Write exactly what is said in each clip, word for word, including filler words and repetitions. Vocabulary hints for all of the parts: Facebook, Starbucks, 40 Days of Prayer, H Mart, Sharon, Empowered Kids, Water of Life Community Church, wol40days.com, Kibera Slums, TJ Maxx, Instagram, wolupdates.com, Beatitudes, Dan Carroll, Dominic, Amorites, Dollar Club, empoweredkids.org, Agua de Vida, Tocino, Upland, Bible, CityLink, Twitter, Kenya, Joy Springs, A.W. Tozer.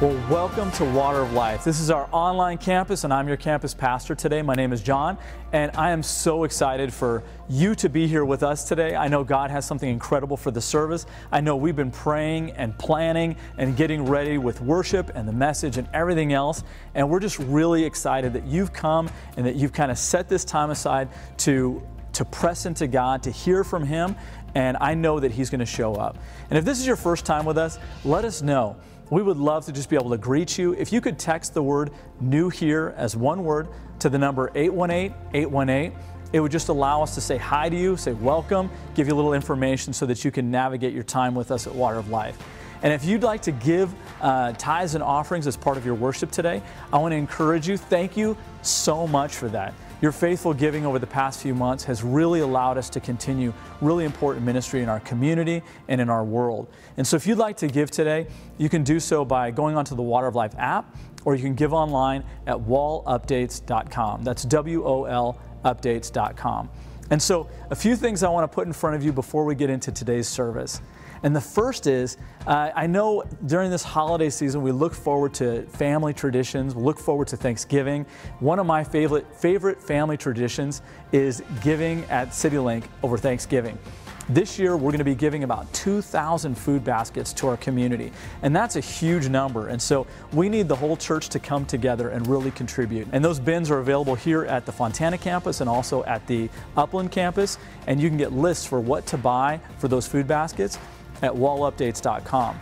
Well, welcome to Water of Life. This is our online campus, and I'm your campus pastor today. My name is John, and I am so excited for you to be here with us today. I know God has something incredible for the service. I know we've been praying and planning and getting ready with worship and the message and everything else, and we're just really excited that you've come and that you've kind of set this time aside to to press into God, to hear from Him, and I know that He's going to show up. And if this is your first time with us, let us know. We would love to just be able to greet you. If you could text the word new here as one word to the number eight one eight, eight one eight, it would just allow us to say hi to you, say welcome, give you a little information so that you can navigate your time with us at Water of Life. And if you'd like to give uh, tithes and offerings as part of your worship today, I want to encourage you. Thank you so much for that. Your faithful giving over the past few months has really allowed us to continue really important ministry in our community and in our world. And so if you'd like to give today, you can do so by going onto the Water of Life app, or you can give online at wol updates dot com. That's W O L updates dot com. And so a few things I want to put in front of you before we get into today's service. And the first is, uh, I know during this holiday season, we look forward to family traditions, we look forward to Thanksgiving. One of my favorite, favorite family traditions is giving at CityLink over Thanksgiving. This year, we're going to be giving about two thousand food baskets to our community, and that's a huge number. And so we need the whole church to come together and really contribute. And those bins are available here at the Fontana campus and also at the Upland campus. And you can get lists for what to buy for those food baskets at wol updates dot com.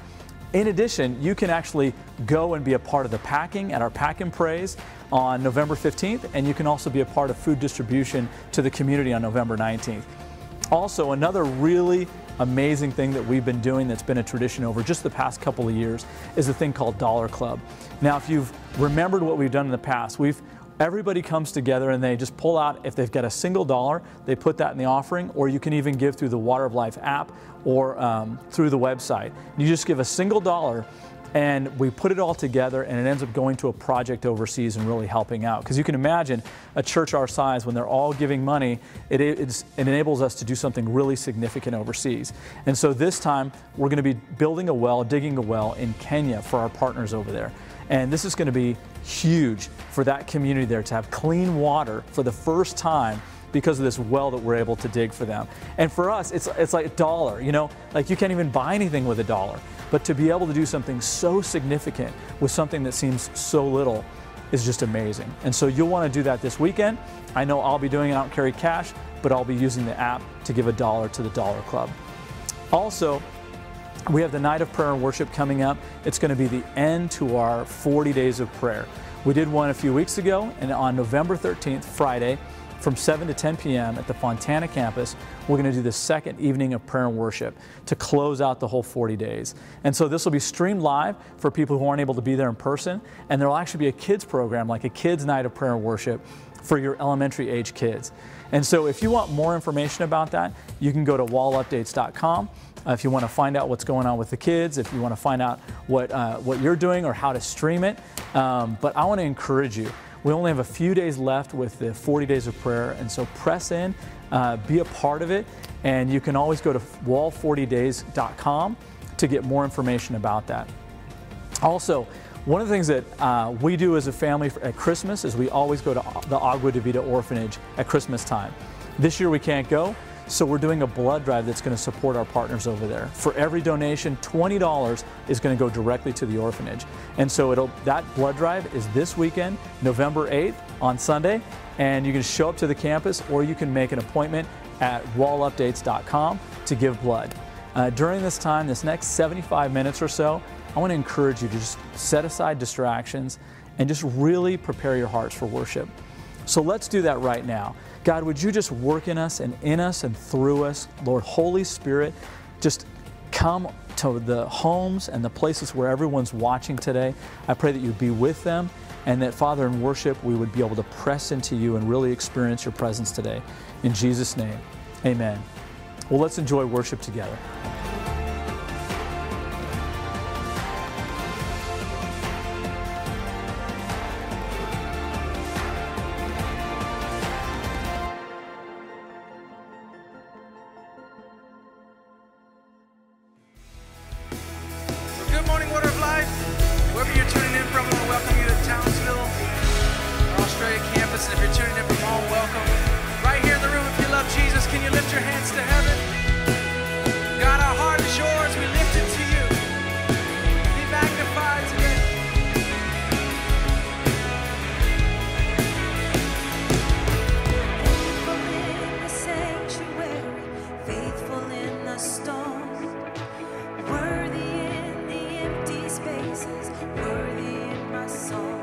In addition, you can actually go and be a part of the packing at our Pack and Praise on November fifteenth, and you can also be a part of food distribution to the community on November nineteenth. Also, another really amazing thing that we've been doing that's been a tradition over just the past couple of years is a thing called Dollar Club. Now, if you've remembered what we've done in the past, we've everybody comes together and they just pull out, if they've got a single dollar, they put that in the offering, or you can even give through the Water of Life app or um, through the website. You just give a single dollar and we put it all together, and it ends up going to a project overseas and really helping out. Because you can imagine a church our size, when they're all giving money, it, it enables us to do something really significant overseas. And so this time we're going to be building a well, digging a well in Kenya for our partners over there. And this is going to be huge for that community there to have clean water for the first time because of this well that we're able to dig for them. And for us, it's, it's like a dollar, you know, like you can't even buy anything with a dollar. But to be able to do something so significant with something that seems so little is just amazing. And so you'll want to do that this weekend. I know I'll be doing it. I don't carry cash, but I'll be using the app to give a dollar to the Dollar Club. Also, we have the night of prayer and worship coming up. It's going to be the end to our forty days of prayer. We did one a few weeks ago, and on November thirteenth, Friday, from seven to ten p m at the Fontana campus, we're going to do the second evening of prayer and worship to close out the whole forty days. And so this will be streamed live for people who aren't able to be there in person, and there will actually be a kids program, like a kids night of prayer and worship for your elementary age kids. And so if you want more information about that, you can go to wol updates dot com. Uh, if you want to find out what's going on with the kids, if you want to find out what, uh, what you're doing or how to stream it. Um, but I want to encourage you. We only have a few days left with the forty days of prayer, and so press in, uh, be a part of it, and you can always go to wol forty days dot com to get more information about that. Also, one of the things that uh, we do as a family at Christmas is we always go to the Agua de Vida orphanage at Christmas time. This year we can't go, so we're doing a blood drive that's going to support our partners over there. For every donation, twenty dollars is going to go directly to the orphanage. And so it'll, that blood drive is this weekend, November eighth on Sunday, and you can show up to the campus or you can make an appointment at wol updates dot com to give blood. Uh, during this time, this next seventy-five minutes or so, I want to encourage you to just set aside distractions and just really prepare your hearts for worship. So let's do that right now. God, would you just work in us and in us and through us? Lord, Holy Spirit, just come to the homes and the places where everyone's watching today. I pray that you'd be with them, and that, Father, in worship, we would be able to press into you and really experience your presence today. In Jesus' name, amen. Well, let's enjoy worship together. you're tuning in from home, welcome. Right here in the room, if you love Jesus, can you lift your hands to heaven? God, our heart is yours. We lift it to you. Be magnified today. Faithful in the sanctuary, faithful in the storm, worthy in the empty spaces, worthy in my soul.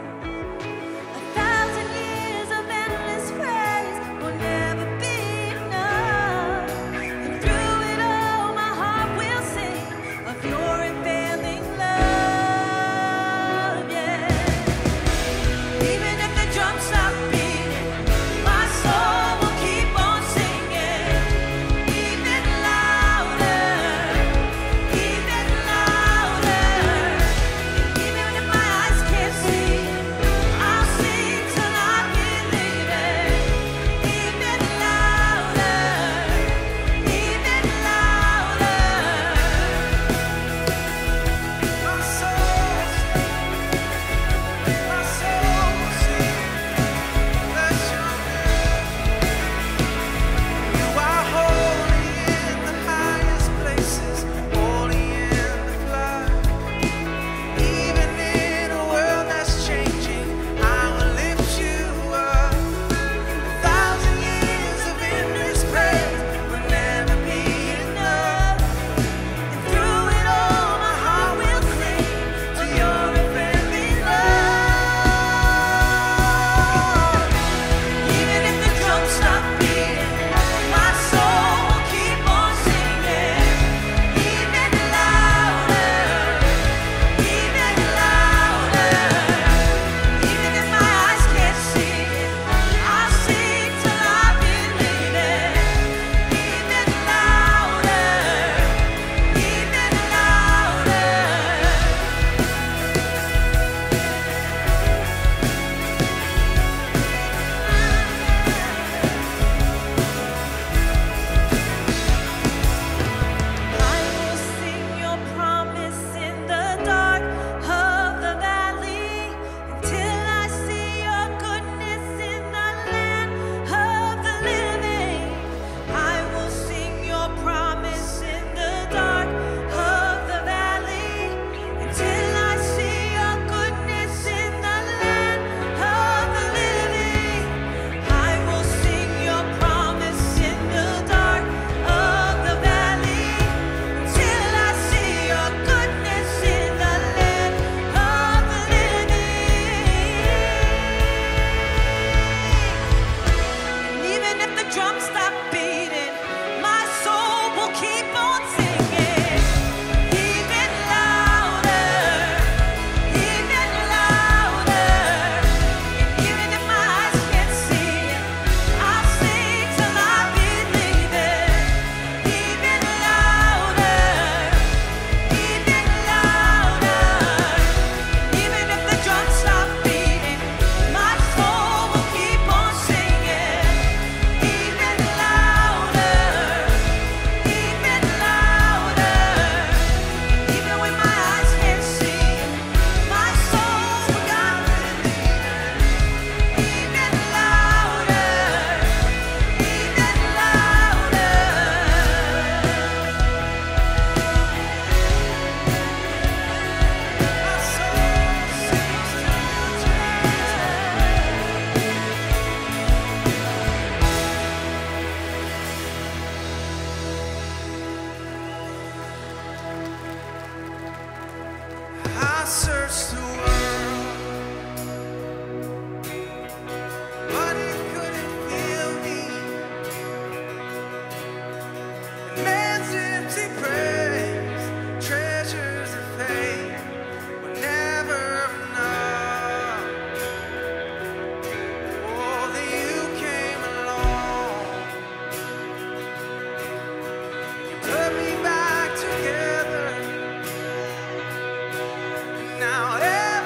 Now, hey.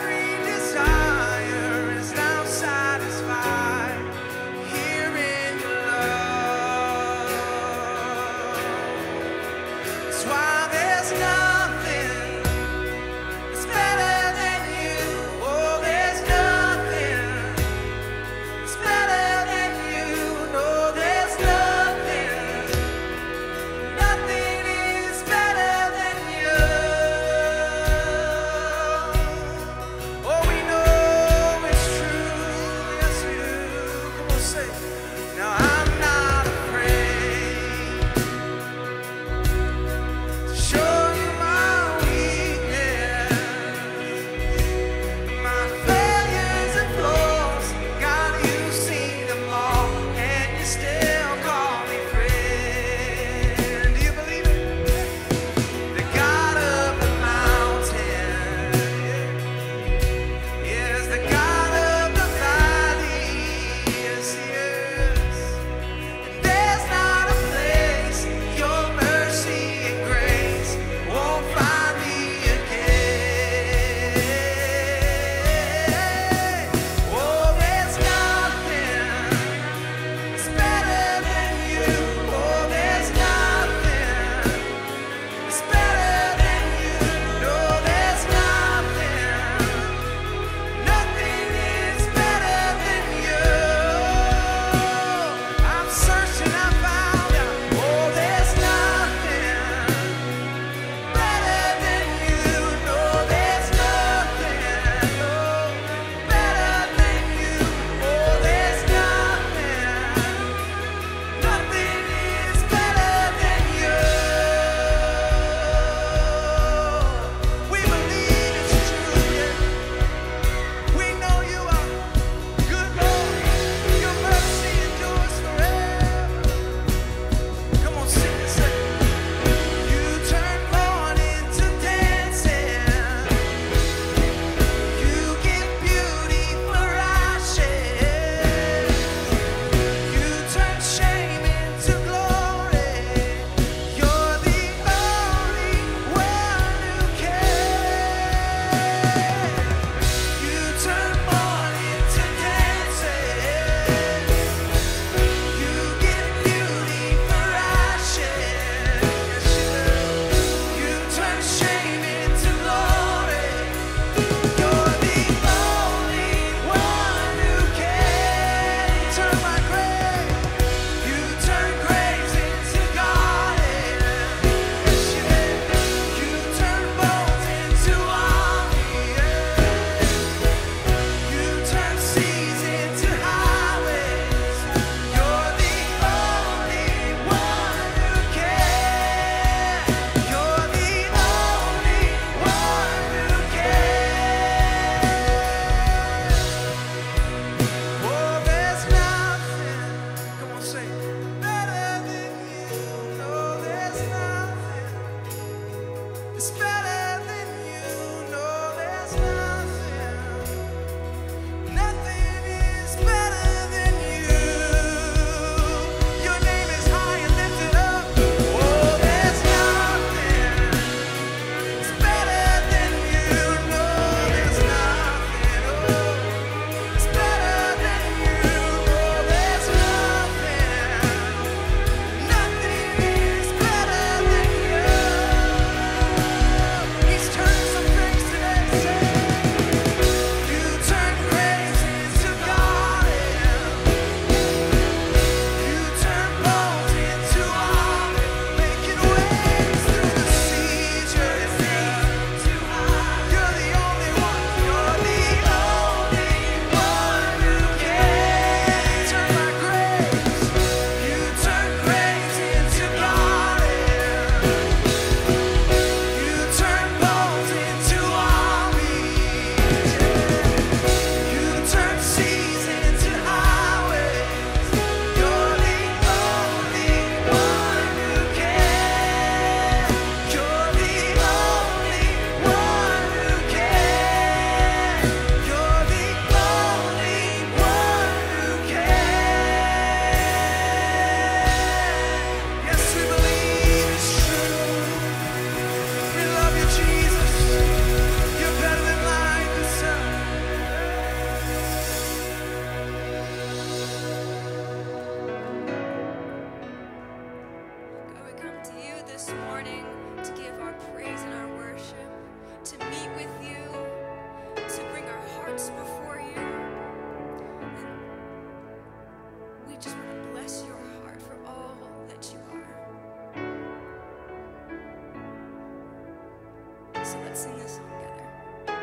So let's sing this song together.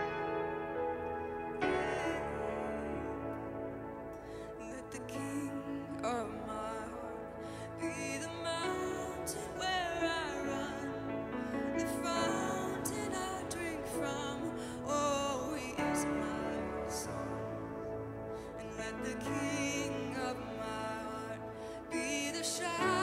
Let the King of my heart be the mountain where I run, the fountain I drink from. Oh, He is my song. And let the King of my heart be the shadow.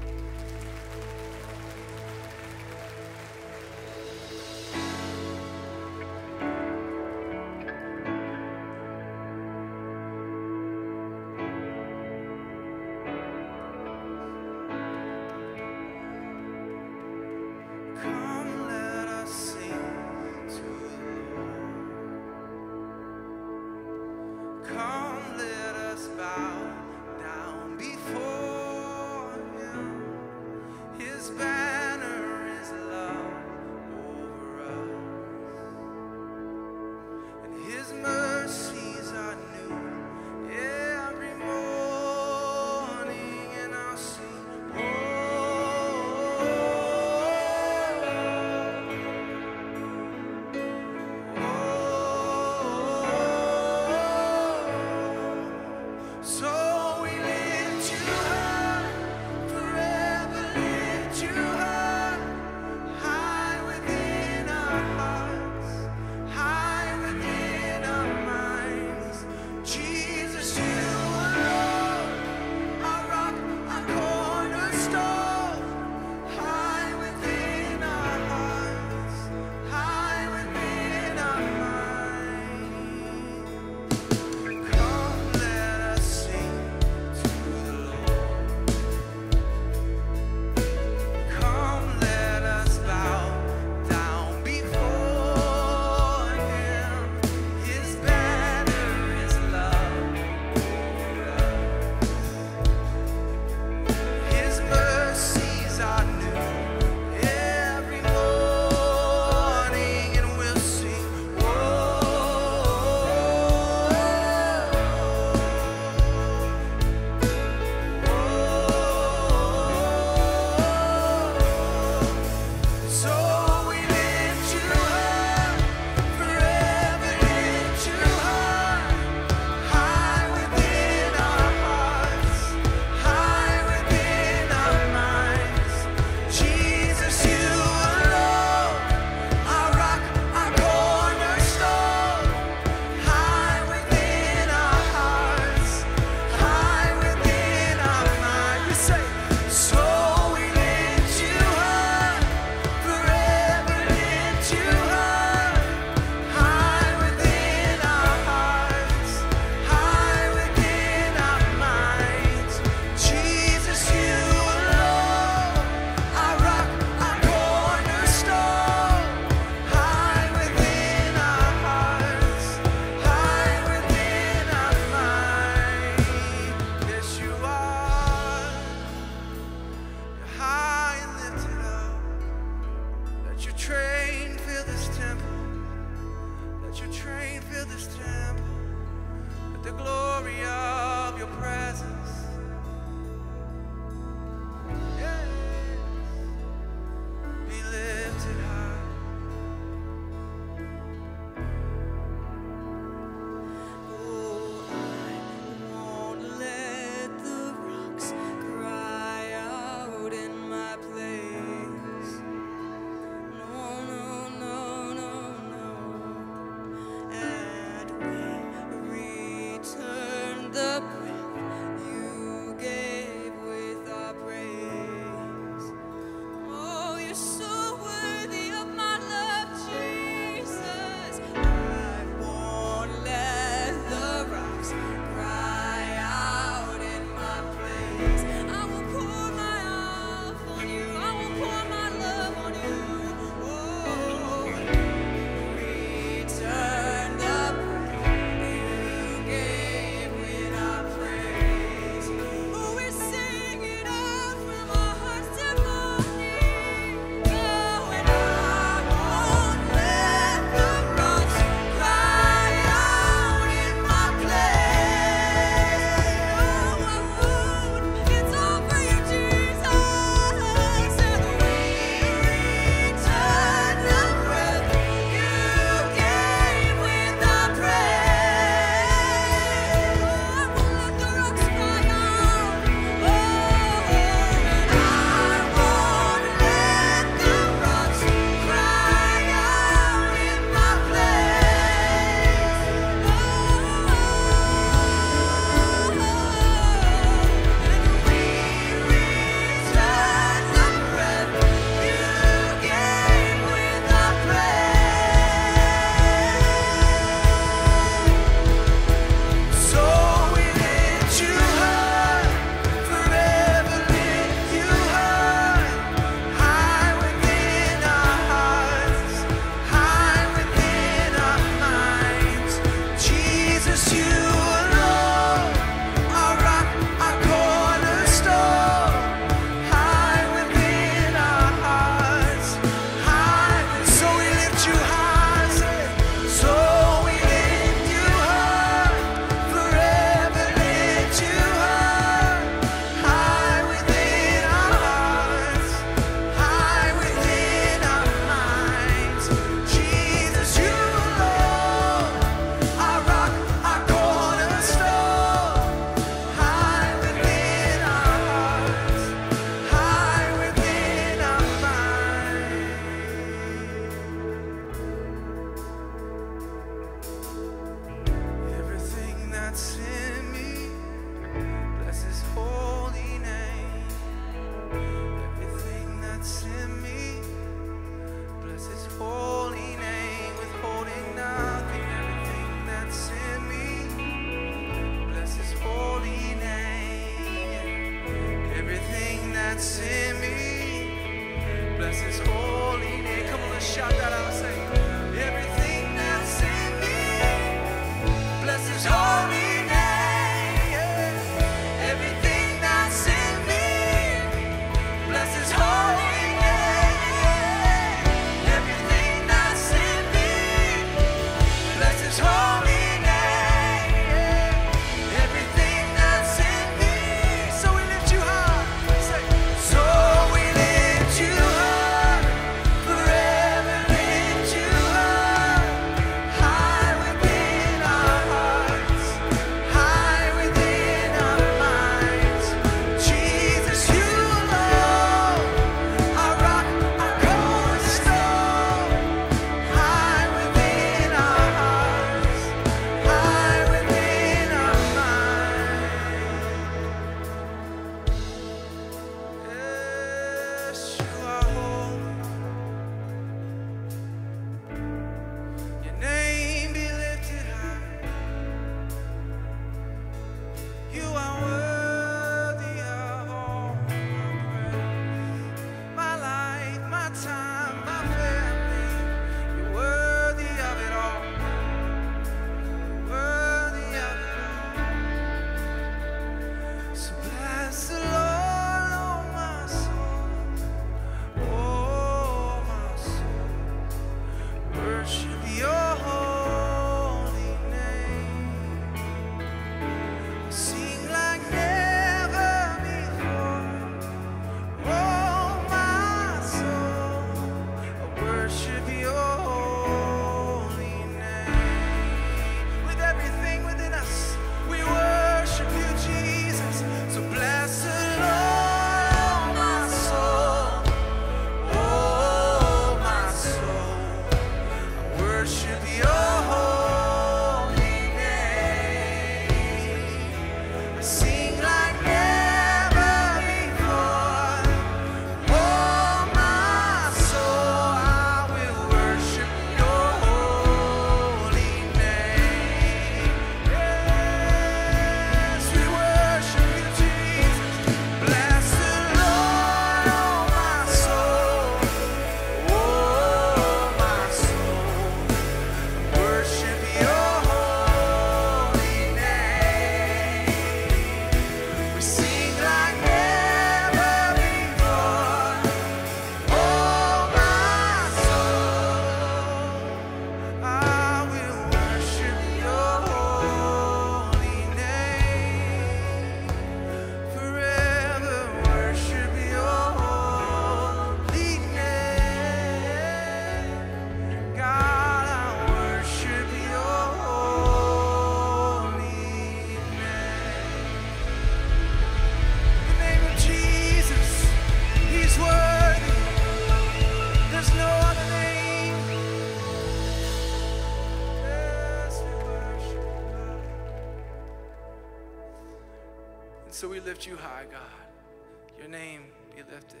So we lift you high, God. Your name be lifted.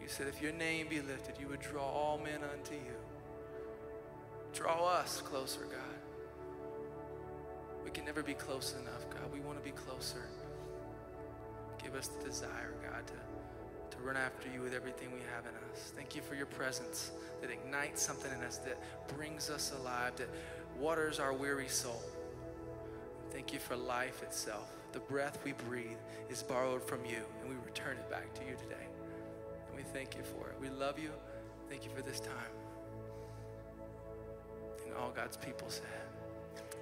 You said if your name be lifted, you would draw all men unto you. Draw us closer, God. We can never be close enough, God. We want to be closer. Give us the desire, God, to, to run after you with everything we have in us. Thank you for your presence that ignites something in us, that brings us alive, that waters our weary soul. Thank you for life itself. The breath we breathe is borrowed from you, and we return it back to you today. And we thank you for it. We love you. Thank you for this time. And all God's people said,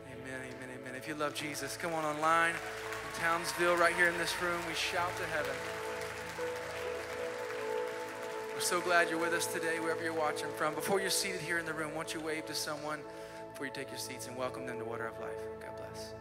amen, amen, amen. If you love Jesus, come on online. In Townsville, right here in this room, we shout to heaven. We're so glad you're with us today, wherever you're watching from. Before you're seated here in the room, won't you wave to someone before you take your seats and welcome them to Water of Life. God bless.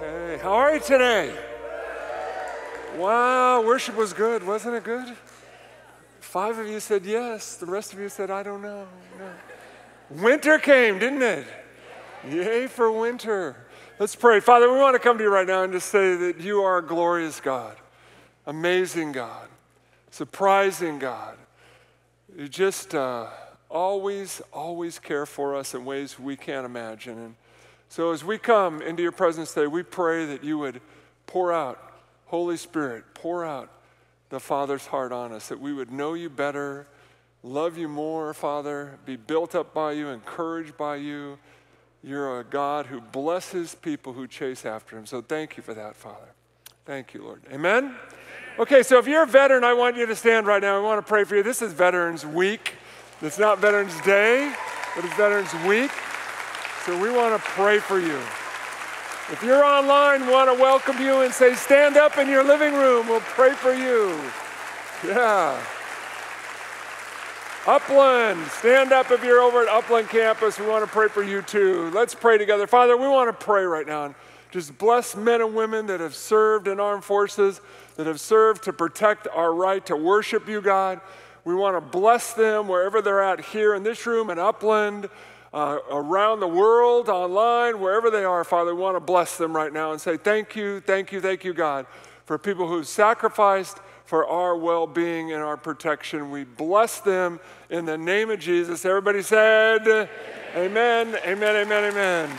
Hey, how are you today? Wow, worship was good. Wasn't it good? Five of you said yes. The rest of you said, I don't know. No. Winter came, didn't it? Yay for winter. Let's pray. Father, we want to come to you right now and just say that you are a glorious God, amazing God, surprising God. You just uh, always, always care for us in ways we can't imagine. And so as we come into your presence today, we pray that you would pour out, Holy Spirit, pour out the Father's heart on us, that we would know you better, love you more, Father, be built up by you, encouraged by you. You're a God who blesses people who chase after him. So thank you for that, Father. Thank you, Lord. Amen? Okay, so if you're a veteran, I want you to stand right now. I want to pray for you. This is Veterans Week. It's not Veterans Day, but it's Veterans Week. So we want to pray for you. If you're online, we want to welcome you and say, stand up in your living room. We'll pray for you. Yeah. Upland, stand up if you're over at Upland campus. We want to pray for you too. Let's pray together. Father, we want to pray right now. And just bless men and women that have served in armed forces, that have served to protect our right to worship you, God. We want to bless them wherever they're at, here in this room, in Upland, uh, around the world, online, wherever they are, Father. We want to bless them right now and say thank you, thank you, thank you, God, for people who've sacrificed for our well-being and our protection. We bless them in the name of Jesus. Everybody said, amen, amen, amen, amen. amen.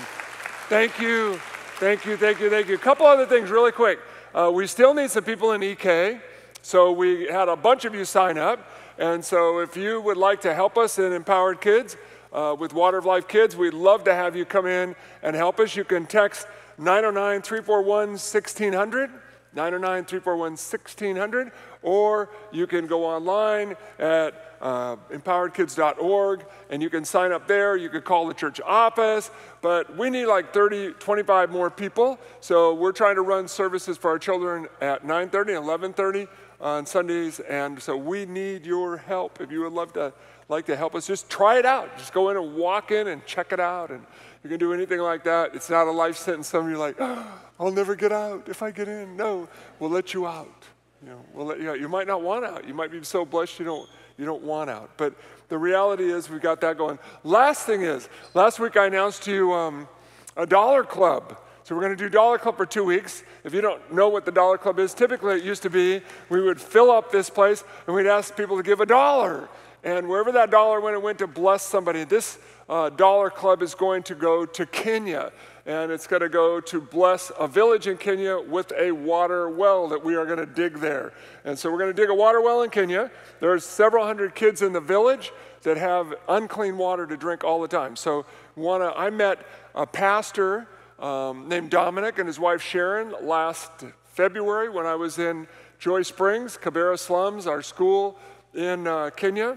Thank you, thank you, thank you, thank you. A couple other things really quick. Uh, we still need some people in E K, so we had a bunch of you sign up. And so if you would like to help us in Empowered Kids, uh, with Water of Life Kids, we'd love to have you come in and help us. You can text nine oh nine, three four one, one six zero zero. nine oh nine, three four one, one six zero zero, or you can go online at uh, empowered kids dot org, and you can sign up there. You could call the church office, but we need like thirty, twenty-five more people, so we're trying to run services for our children at nine thirty, eleven thirty on Sundays, and so we need your help. If you would love to like to help us, just try it out. Just go in and walk in and check it out, and you can do anything like that. It's not a life sentence. Some of you are like, oh, I'll never get out if I get in. No, we'll let you out. You know, we'll let you out. You might not want out. You might be so blessed you don't, you don't want out. But the reality is we've got that going. Last thing is, last week I announced to you um, a Dollar Club. So we're going to do Dollar Club for two weeks. If you don't know what the Dollar Club is, typically it used to be we would fill up this place and we'd ask people to give a dollar. And wherever that dollar went, it went to bless somebody. This uh, Dollar Club is going to go to Kenya. And it's going to go to bless a village in Kenya with a water well that we are going to dig there. And so we're going to dig a water well in Kenya. There's several hundred kids in the village that have unclean water to drink all the time. So wanna, I met a pastor um, named Dominic and his wife Sharon last February when I was in Joy Springs, Kibera Slums, our school in uh, Kenya,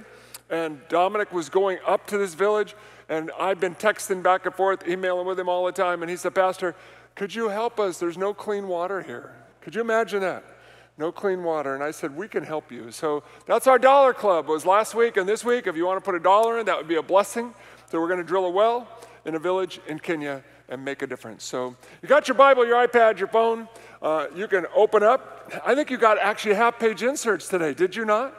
and Dominic was going up to this village, and I've been texting back and forth, emailing with him all the time, and he said, Pastor, could you help us? There's no clean water here. Could you imagine that? No clean water. And I said, we can help you. So that's our Dollar Club. It was last week and this week. If you want to put a dollar in, that would be a blessing. So we're going to drill a well in a village in Kenya and make a difference. So you got your Bible, your iPad, your phone. Uh, you can open up. I think you got actually half-page inserts today, did you not?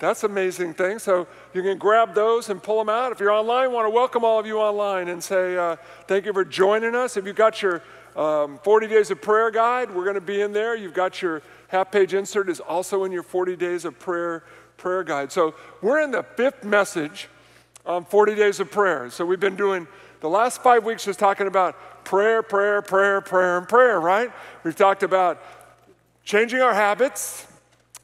That's an amazing thing. So you can grab those and pull them out. If you're online, I want to welcome all of you online and say uh, thank you for joining us. If you've got your um, forty days of prayer guide, we're going to be in there. You've got your half-page insert is also in your forty days of prayer prayer guide. So we're in the fifth message on forty days of prayer. So we've been doing the last five weeks just talking about prayer, prayer, prayer, prayer, and prayer, right? We've talked about changing our habits,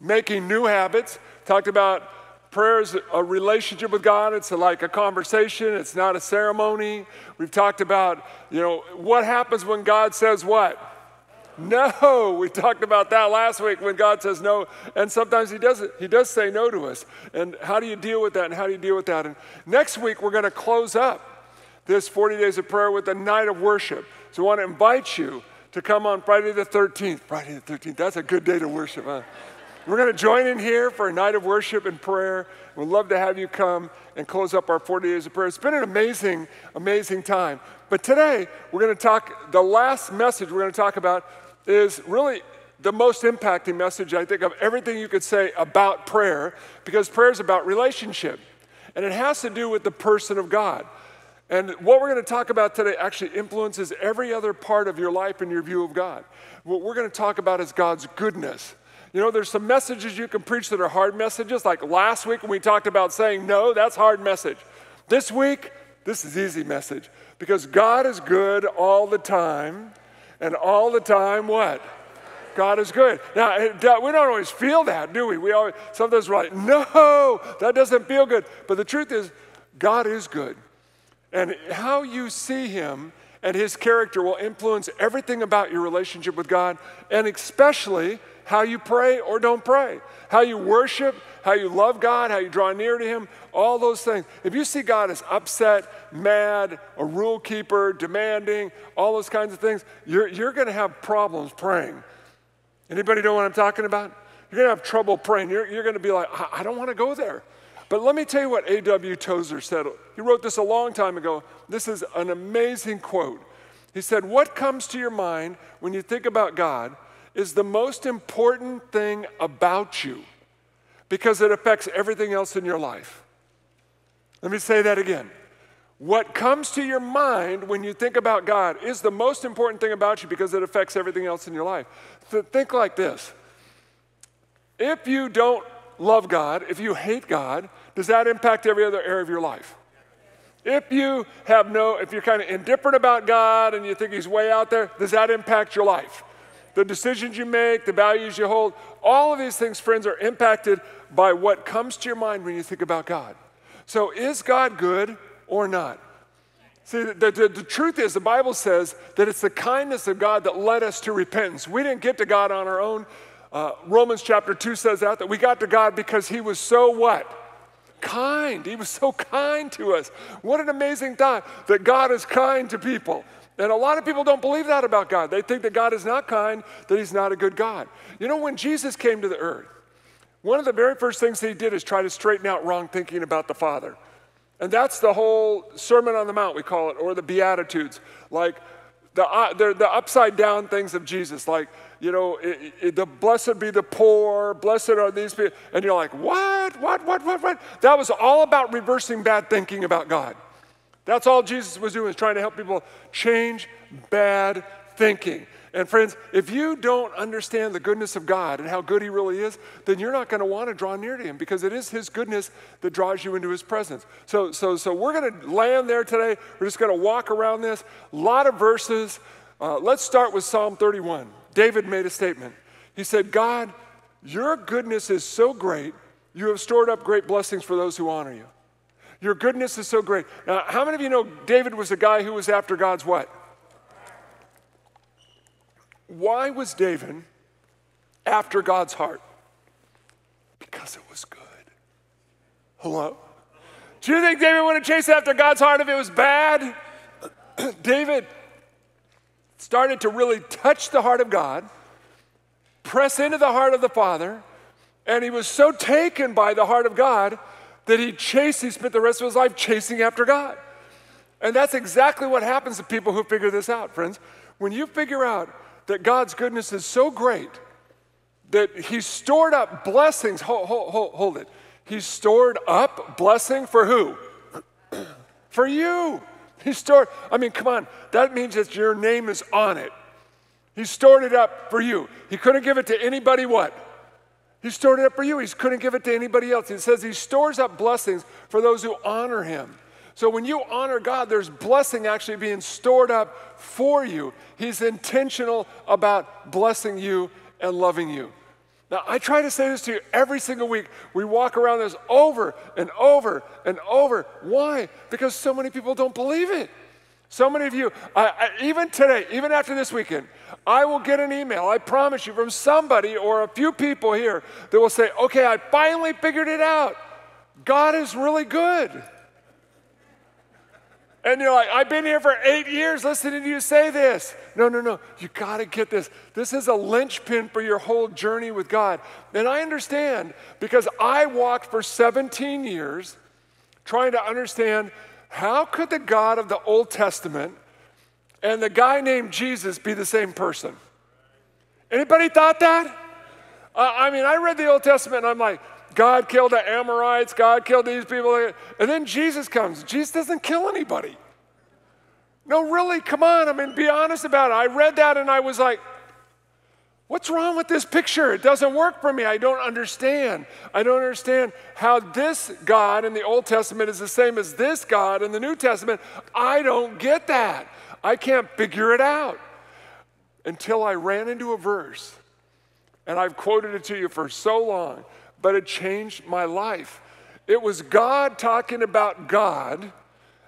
making new habits. Talked about prayer is a relationship with God. It's like a conversation. It's not a ceremony. We've talked about, you know, what happens when God says what? No. We talked about that last week when God says no. And sometimes he does, he does say no to us. And how do you deal with that? And how do you deal with that? And next week, we're going to close up this forty days of prayer with a night of worship. So I want to invite you to come on Friday the thirteenth. Friday the thirteenth. That's a good day to worship, huh? We're going to join in here for a night of worship and prayer. We'd love to have you come and close up our forty days of prayer. It's been an amazing, amazing time. But today, we're going to talk, the last message we're going to talk about is really the most impacting message, I think, of everything you could say about prayer, because prayer is about relationship. And it has to do with the person of God. And what we're going to talk about today actually influences every other part of your life and your view of God. What we're going to talk about is God's goodness. You know, there's some messages you can preach that are hard messages, like last week when we talked about saying no, that's hard message. This week, this is easy message, because God is good all the time, and all the time what? God is good. Now, we don't always feel that, do we? We always, sometimes we're like, no, that doesn't feel good. But the truth is, God is good. And how you see him and his character will influence everything about your relationship with God, and especially how you pray or don't pray, how you worship, how you love God, how you draw near to him, all those things. If you see God as upset, mad, a rule keeper, demanding, all those kinds of things, you're, you're going to have problems praying. Anybody know what I'm talking about? You're going to have trouble praying. You're, you're going to be like, I, I don't want to go there. But let me tell you what A W Tozer said. He wrote this a long time ago. This is an amazing quote. He said, "What comes to your mind when you think about God is the most important thing about you, because it affects everything else in your life." Let me say that again. What comes to your mind when you think about God is the most important thing about you, because it affects everything else in your life. So think like this. If you don't love God, if you hate God, does that impact every other area of your life? If you have no, if you're kind of indifferent about God and you think he's way out there, does that impact your life? The decisions you make, the values you hold, all of these things, friends, are impacted by what comes to your mind when you think about God. So is God good or not? See, the, the, the truth is, the Bible says that it's the kindness of God that led us to repentance. We didn't get to God on our own. Uh, Romans chapter two says that, that we got to God because he was so what? Kind. He was so kind to us. What an amazing thought, that God is kind to people. And a lot of people don't believe that about God. They think that God is not kind, that he's not a good God. You know, when Jesus came to the earth, one of the very first things that he did is try to straighten out wrong thinking about the Father. And that's the whole Sermon on the Mount, we call it, or the Beatitudes, like the, uh, the, the upside-down things of Jesus, like, you know, it, it, the blessed be the poor, blessed are these people. And you're like, what, what, what, what, what? That was all about reversing bad thinking about God. That's all Jesus was doing, was trying to help people change bad thinking. And friends, if you don't understand the goodness of God and how good he really is, then you're not going to want to draw near to him, because it is his goodness that draws you into his presence. So, so, so we're going to land there today. We're just going to walk around this. A lot of verses. Uh, let's start with Psalm thirty-one. David made a statement. He said, "God, your goodness is so great, you have stored up great blessings for those who honor you." Your goodness is so great. Now, how many of you know David was a guy who was after God's what? Why was David after God's heart? Because it was good. Hello? Do you think David would have chased after God's heart if it was bad? David started to really touch the heart of God, press into the heart of the Father, and he was so taken by the heart of God that he chased, he spent the rest of his life chasing after God. And that's exactly what happens to people who figure this out, friends. When you figure out that God's goodness is so great that he's stored up blessings, hold, hold, hold, hold it. He's stored up blessing for who? For you. He's stored, I mean, come on, that means that your name is on it. He stored it up for you. He couldn't give it to anybody what? He stored it up for you. He couldn't give it to anybody else. He says he stores up blessings for those who honor him. So when you honor God, there's blessing actually being stored up for you. He's intentional about blessing you and loving you. Now, I try to say this to you every single week. We walk around this over and over and over. Why? Because so many people don't believe it. So many of you, I, I, even today, even after this weekend, I will get an email, I promise you, from somebody or a few people here that will say, "Okay, I finally figured it out. God is really good." And you're like, I've been here for eight years listening to you say this. No, no, no, you gotta get this. This is a linchpin for your whole journey with God. And I understand, because I walked for seventeen years trying to understand, how could the God of the Old Testament and the guy named Jesus be the same person? Anybody thought that? Uh, I mean, I read the Old Testament and I'm like, God killed the Amorites, God killed these people. And then Jesus comes. Jesus doesn't kill anybody. No, really, come on. I mean, be honest about it. I read that and I was like, what's wrong with this picture? It doesn't work for me. I don't understand. I don't understand how this God in the Old Testament is the same as this God in the New Testament. I don't get that. I can't figure it out. Until I ran into a verse, and I've quoted it to you for so long, but it changed my life. It was God talking about God,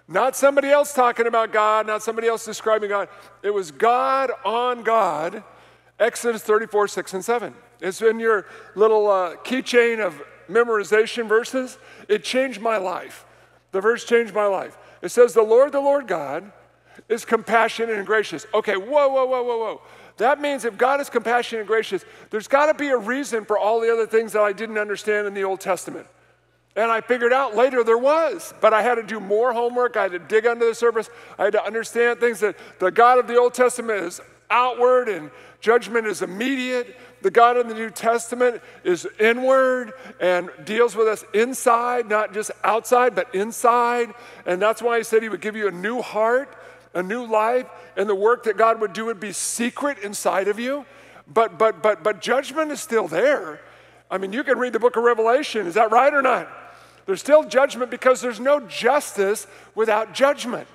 not somebody else talking about God, not somebody else describing God. It was God on God, Exodus thirty-four, six and seven. It's in your little uh, keychain of memorization verses. It changed my life. The verse changed my life. It says, the Lord, the Lord God is compassionate and gracious. Okay, whoa, whoa, whoa, whoa, whoa. That means if God is compassionate and gracious, there's got to be a reason for all the other things that I didn't understand in the Old Testament. And I figured out later there was, but I had to do more homework. I had to dig under the surface. I had to understand things that the God of the Old Testament is outward and judgment is immediate. The God of the New Testament is inward and deals with us inside, not just outside, but inside. And that's why he said he would give you a new heart, a new life, and the work that God would do would be secret inside of you. But but but but judgment is still there. I mean, you can read the book of Revelation. Is that right or not? There's still judgment, because there's no justice without judgment.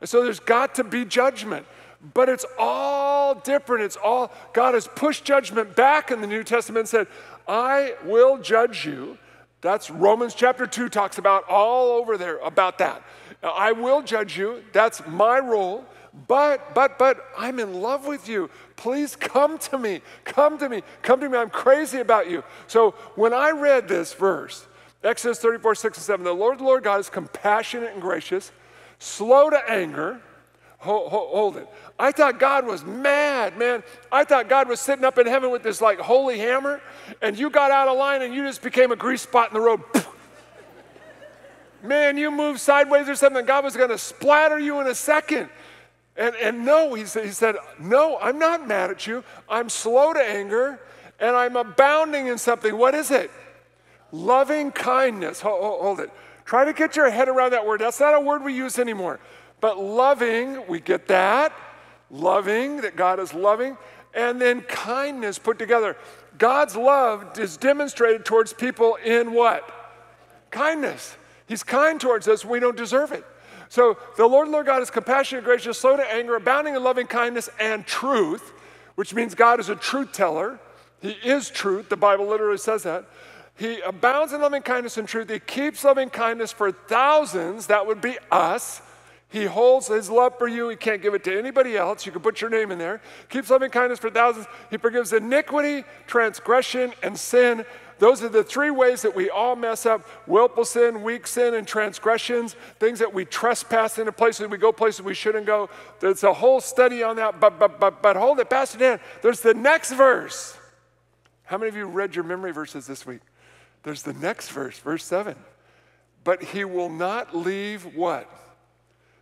And so there's got to be judgment. But it's all different. It's all, God has pushed judgment back in the New Testament and said, I will judge you. That's Romans chapter two talks about all over there about that. I will judge you. That's my role. But, but, but, I'm in love with you. Please come to me. Come to me. Come to me. I'm crazy about you. So when I read this verse, Exodus thirty-four, six and seven, the Lord, the Lord God is compassionate and gracious, slow to anger. Hold, hold, hold it. I thought God was mad, man. I thought God was sitting up in heaven with this like holy hammer, and you got out of line and you just became a grease spot in the road. Man, you moved sideways or something, God was going to splatter you in a second. And, and no, he said, he said, no, I'm not mad at you. I'm slow to anger, and I'm abounding in something. What is it? Loving kindness. Hold, hold it. Try to get your head around that word. That's not a word we use anymore. But loving, we get that. Loving, that God is loving. And then kindness put together. God's love is demonstrated towards people in what? Kindness. He's kind towards us. We don't deserve it. So the Lord, Lord God is compassionate, gracious, slow to anger, abounding in loving kindness and truth, which means God is a truth teller. He is truth. The Bible literally says that. He abounds in loving kindness and truth. He keeps loving kindness for thousands. That would be us. He holds his love for you. He can't give it to anybody else. You can put your name in there. Keeps loving kindness for thousands. He forgives iniquity, transgression, and sin. Those are the three ways that we all mess up: willful sin, weak sin, and transgressions, things that we trespass into, places we go, places we shouldn't go. There's a whole study on that, but, but, but, but hold it, Pastor Dan. There's the next verse. How many of you read your memory verses this week? There's the next verse, verse seven. But he will not leave what?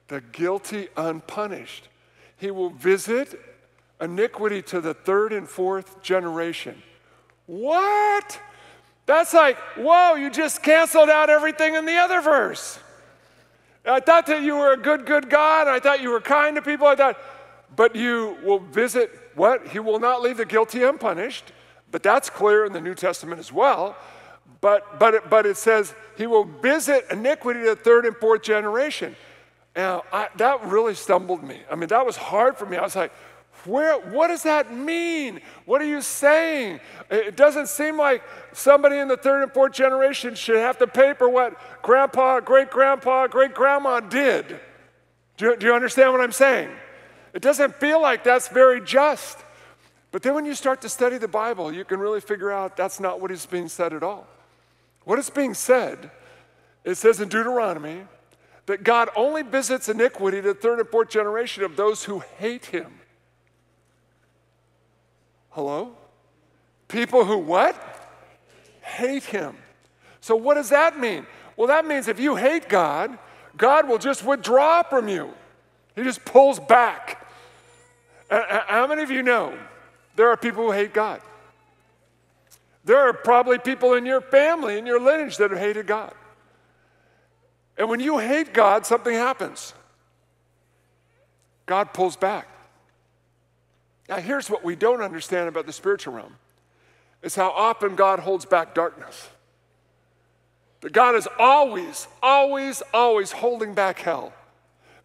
The guilty unpunished. He will visit iniquity to the third and fourth generation. What? That's like, whoa, you just canceled out everything in the other verse. I thought that you were a good, good God. I thought you were kind to people. I thought, but you will visit what? He will not leave the guilty unpunished. But that's clear in the New Testament as well. But, but, it, but it says he will visit iniquity to the third and fourth generation. Now, I, that really stumbled me. I mean, that was hard for me. I was like, Where, what does that mean? What are you saying? It doesn't seem like somebody in the third and fourth generation should have to pay for what grandpa, great-grandpa, great-grandma did. Do you, do you understand what I'm saying? It doesn't feel like that's very just. But then when you start to study the Bible, you can really figure out that's not what is being said at all. What is being said, it says in Deuteronomy, that God only visits iniquity to the third and fourth generation of those who hate him. Hello? People who what? Hate him. So what does that mean? Well, that means if you hate God, God will just withdraw from you. He just pulls back. How many of you know there are people who hate God? There are probably people in your family, in your lineage, that have hated God. And when you hate God, something happens. God pulls back. Now, here's what we don't understand about the spiritual realm. It's how often God holds back darkness. That God is always, always, always holding back hell.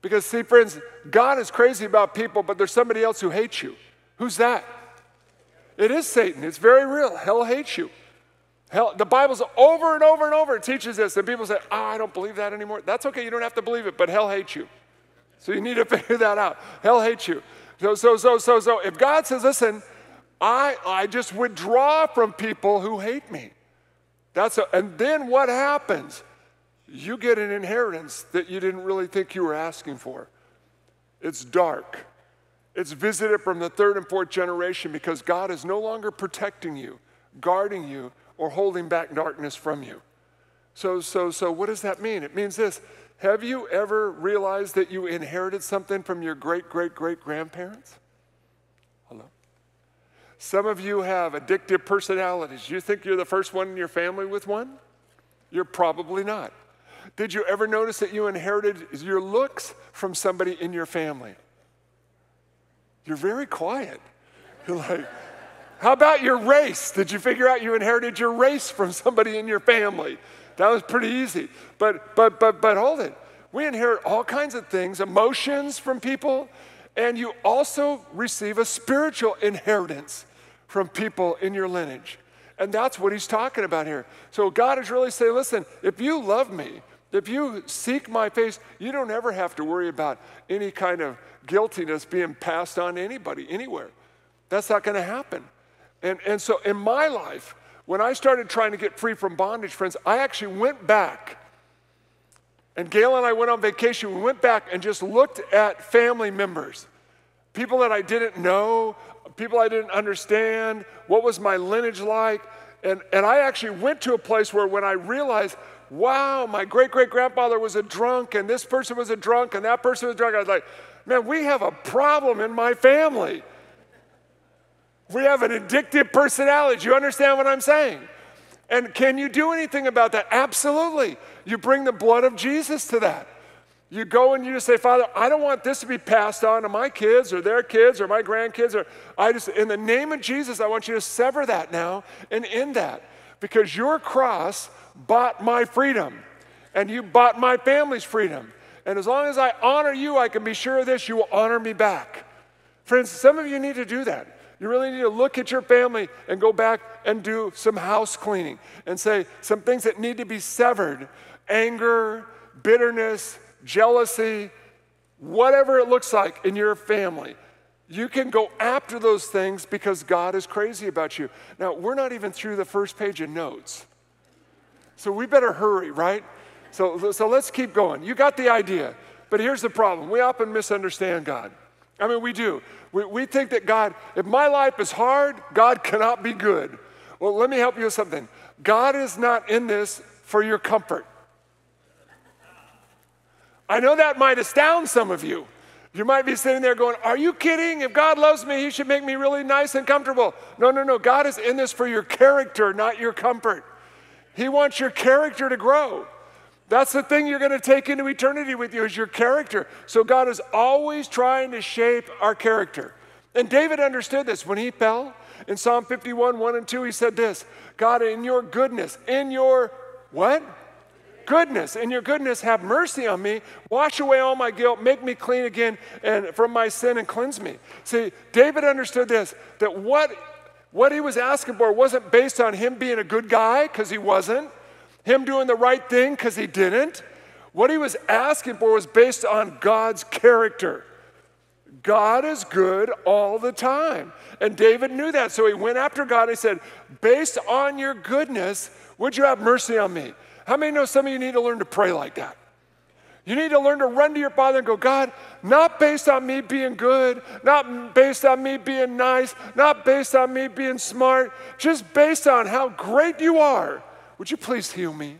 Because, see, friends, God is crazy about people, but there's somebody else who hates you. Who's that? It is Satan. It's very real. Hell hates you. Hell, the Bible's over and over and over. It teaches this. And people say, oh, I don't believe that anymore. That's okay. You don't have to believe it, but hell hates you. So you need to figure that out. Hell hates you. So, so, so, so, so. If God says, listen, I, I just withdraw from people who hate me. That's a, and then what happens? You get an inheritance that you didn't really think you were asking for. It's dark. It's visited from the third and fourth generation because God is no longer protecting you, guarding you, or holding back darkness from you. So, so, so what does that mean? It means this. Have you ever realized that you inherited something from your great-great-great-grandparents? Hello? Some of you have addictive personalities. You think you're the first one in your family with one? You're probably not. Did you ever notice that you inherited your looks from somebody in your family? You're very quiet. You're like, how about your race? Did you figure out you inherited your race from somebody in your family? That was pretty easy. But but but but hold it. We inherit all kinds of things, emotions from people, and you also receive a spiritual inheritance from people in your lineage. And that's what he's talking about here. So God is really saying, listen, if you love me, if you seek my face, you don't ever have to worry about any kind of guiltiness being passed on to anybody, anywhere. That's not going to happen. And, and so in my life, when I started trying to get free from bondage, friends, I actually went back. And Gail and I went on vacation. We went back and just looked at family members, people that I didn't know, people I didn't understand, what was my lineage like. And, and I actually went to a place where when I realized, wow, my great-great-grandfather was a drunk, and this person was a drunk, and that person was a drunk, I was like, man, we have a problem in my family. We have an addictive personality. Do you understand what I'm saying? And can you do anything about that? Absolutely. You bring the blood of Jesus to that. You go and you just say, Father, I don't want this to be passed on to my kids or their kids or my grandkids. Or I just, in the name of Jesus, I want you to sever that now and end that. Because your cross bought my freedom. And you bought my family's freedom. And as long as I honor you, I can be sure of this, you will honor me back. Friends, some of you need to do that. You really need to look at your family and go back and do some house cleaning and say some things that need to be severed. Anger, bitterness, jealousy, whatever it looks like in your family. You can go after those things because God is crazy about you. Now, we're not even through the first page of notes. So we better hurry, right? So, so let's keep going. You got the idea. But here's the problem. We often misunderstand God. I mean, we do. We, we think that God, if my life is hard, God cannot be good. Well, let me help you with something. God is not in this for your comfort. I know that might astound some of you. You might be sitting there going, are you kidding? If God loves me, he should make me really nice and comfortable. No, no, no. God is in this for your character, not your comfort. He wants your character to grow. That's the thing you're going to take into eternity with you is your character. So God is always trying to shape our character. And David understood this. When he fell, in Psalm fifty-one, one and two, he said this, God, in your goodness, in your what? Goodness, in your goodness, have mercy on me. Wash away all my guilt. Make me clean again and from my sin and cleanse me. See, David understood this, that what, what he was asking for wasn't based on him being a good guy, because he wasn't. Him doing the right thing because he didn't. What he was asking for was based on God's character. God is good all the time. And David knew that. So he went after God and he said, based on your goodness, would you have mercy on me? How many know some of you need to learn to pray like that? You need to learn to run to your Father and go, God, not based on me being good, not based on me being nice, not based on me being smart, just based on how great you are. Would you please heal me?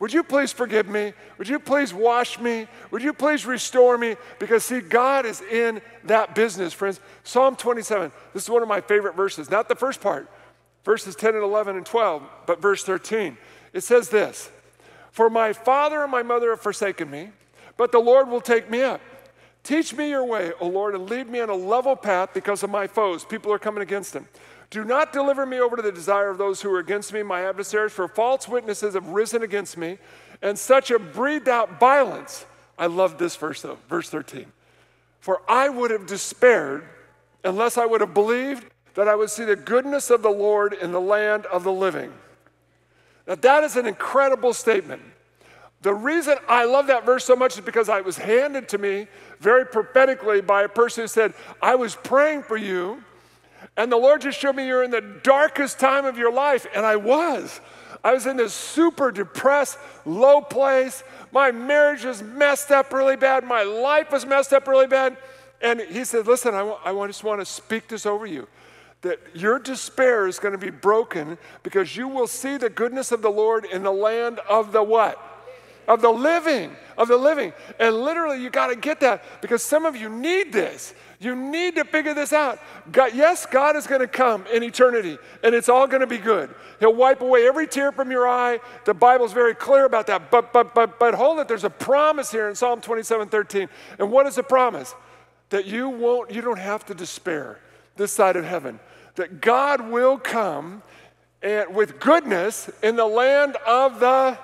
Would you please forgive me? Would you please wash me? Would you please restore me? Because, see, God is in that business, friends. Psalm twenty-seven, this is one of my favorite verses. Not the first part, verses ten and eleven and twelve, but verse thirteen. It says this. For my father and my mother have forsaken me, but the Lord will take me up. Teach me your way, O Lord, and lead me on a level path because of my foes. People are coming against him. Do not deliver me over to the desire of those who are against me, my adversaries, for false witnesses have risen against me, and such have breathed out violence. I love this verse, though, verse thirteen. For I would have despaired unless I would have believed that I would see the goodness of the Lord in the land of the living. Now, that is an incredible statement. The reason I love that verse so much is because it was handed to me very prophetically by a person who said, I was praying for you, and the Lord just showed me you're in the darkest time of your life, and I was. I was in this super depressed, low place. My marriage was messed up really bad. My life was messed up really bad. And he said, listen, I, w- I just want to speak this over you. That your despair is going to be broken because you will see the goodness of the Lord in the land of the what? Of the living, of the living. And literally, you got to get that because some of you need this. You need to figure this out. God, yes, God is going to come in eternity, and it's all going to be good. He'll wipe away every tear from your eye. The Bible's very clear about that. But, but, but, but hold it. There's a promise here in Psalm twenty-seven, thirteen. And what is the promise? That you won't, you don't have to despair this side of heaven. That God will come and with goodness in the land of the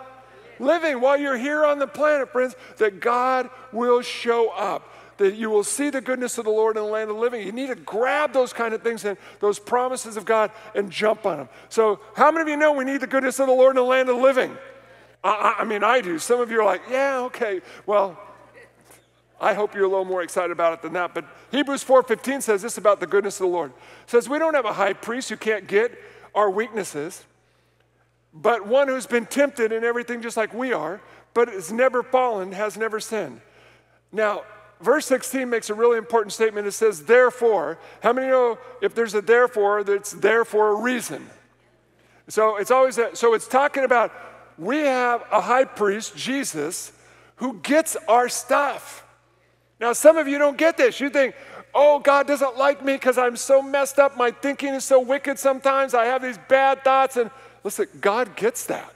living. While you're here on the planet, friends, that God will show up, that you will see the goodness of the Lord in the land of the living. You need to grab those kind of things and those promises of God and jump on them. So how many of you know we need the goodness of the Lord in the land of the living? I, I mean, I do. Some of you are like, yeah, okay, well, I hope you're a little more excited about it than that, but Hebrews four fifteen says this about the goodness of the Lord. It says, we don't have a high priest who can't get our weaknesses, but one who's been tempted in everything just like we are, but is never fallen, has never sinned. Now, verse sixteen makes a really important statement. It says, therefore. How many know if there's a therefore, that's there for a reason? So it's always a, so it's talking about we have a high priest, Jesus, who gets our stuff. Now, some of you don't get this. You think, oh, God doesn't like me because I'm so messed up. My thinking is so wicked sometimes. I have these bad thoughts. And listen, God gets that.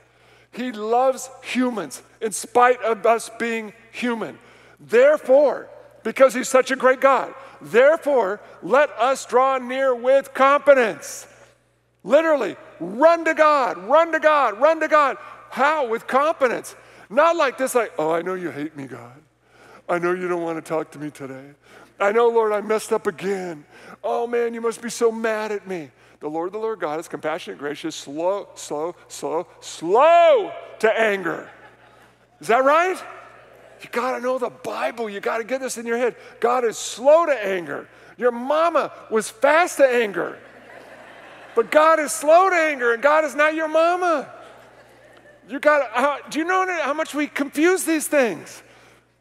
He loves humans in spite of us being human. Therefore, because he's such a great God, therefore, let us draw near with confidence. Literally, run to God, run to God, run to God. How? With confidence. Not like this, like, oh, I know you hate me, God. I know you don't want to talk to me today. I know, Lord, I messed up again. Oh, man, you must be so mad at me. The Lord, the Lord God is compassionate, gracious, slow, slow, slow, slow to anger. Is that right? You got to know the Bible. You got to get this in your head. God is slow to anger. Your mama was fast to anger. But God is slow to anger, and God is not your mama. You got. Do you know how much we confuse these things?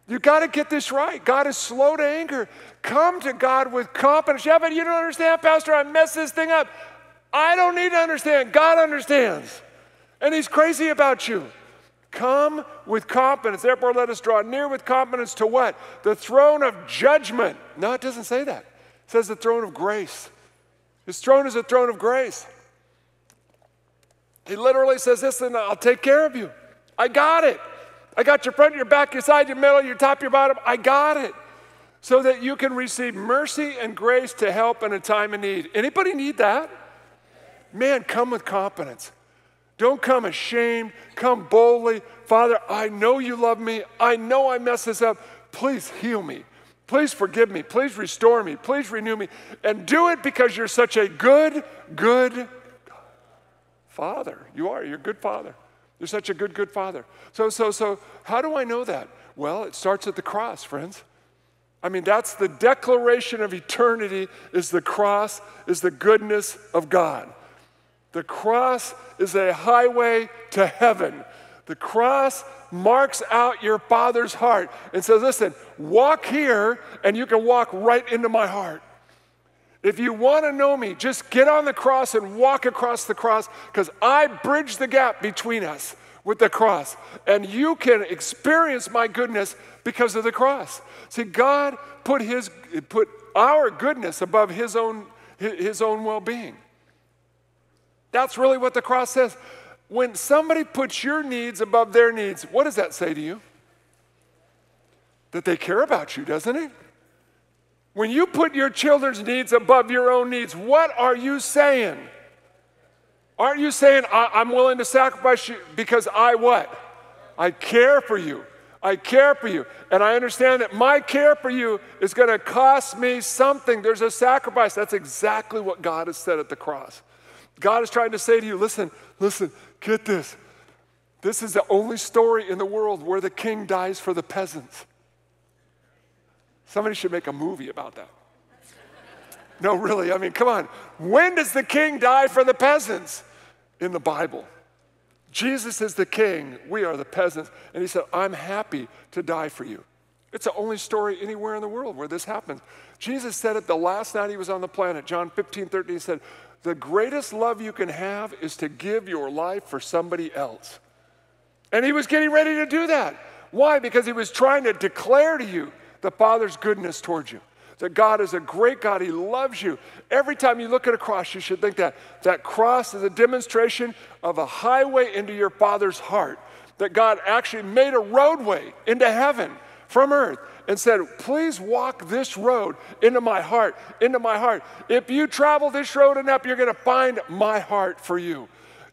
You got to get this right. God is slow to anger. Come to God with confidence. Yeah, but you don't understand, Pastor. I messed this thing up. I don't need to understand. God understands. And he's crazy about you. Come with confidence. Therefore, let us draw near with confidence to what? The throne of judgment. No, it doesn't say that. It says the throne of grace. His throne is a throne of grace. He literally says this, and I'll take care of you. I got it. I got your front, your back, your side, your middle, your top, your bottom. I got it. So that you can receive mercy and grace to help in a time of need. Anybody need that? Man, come with confidence. Don't come ashamed. Come boldly. Father, I know you love me. I know I messed this up. Please heal me. Please forgive me. Please restore me. Please renew me. And do it because you're such a good, good Father. You are. You're a good Father. You're such a good, good Father. So, so, so, how do I know that? Well, it starts at the cross, friends. I mean, that's the declaration of eternity is the cross, is the goodness of God. The cross is a highway to heaven. The cross marks out your Father's heart and says, listen, walk here and you can walk right into my heart. If you want to know me, just get on the cross and walk across the cross, because I bridge the gap between us with the cross. And you can experience my goodness because of the cross. See, God put his, put our goodness above his own, his own well-being. That's really what the cross says. When somebody puts your needs above their needs, what does that say to you? That they care about you, doesn't it? When you put your children's needs above your own needs, what are you saying? Aren't you saying, I- I'm willing to sacrifice you because I what? I care for you. I care for you. And I understand that my care for you is going to cost me something. There's a sacrifice. That's exactly what God has said at the cross. God is trying to say to you, listen, listen, get this. This is the only story in the world where the king dies for the peasants. Somebody should make a movie about that. No, really, I mean, come on. When does the king die for the peasants? In the Bible. Jesus is the king, we are the peasants. And he said, I'm happy to die for you. It's the only story anywhere in the world where this happens. Jesus said it the last night he was on the planet. John fifteen, thirteen, he said, the greatest love you can have is to give your life for somebody else. And he was getting ready to do that. Why? Because he was trying to declare to you the Father's goodness towards you. That God is a great God. He loves you. Every time you look at a cross, you should think that. That cross is a demonstration of a highway into your Father's heart. That God actually made a roadway into heaven from earth and said, please walk this road into my heart, into my heart. If you travel this road and up, you're going to find my heart for you.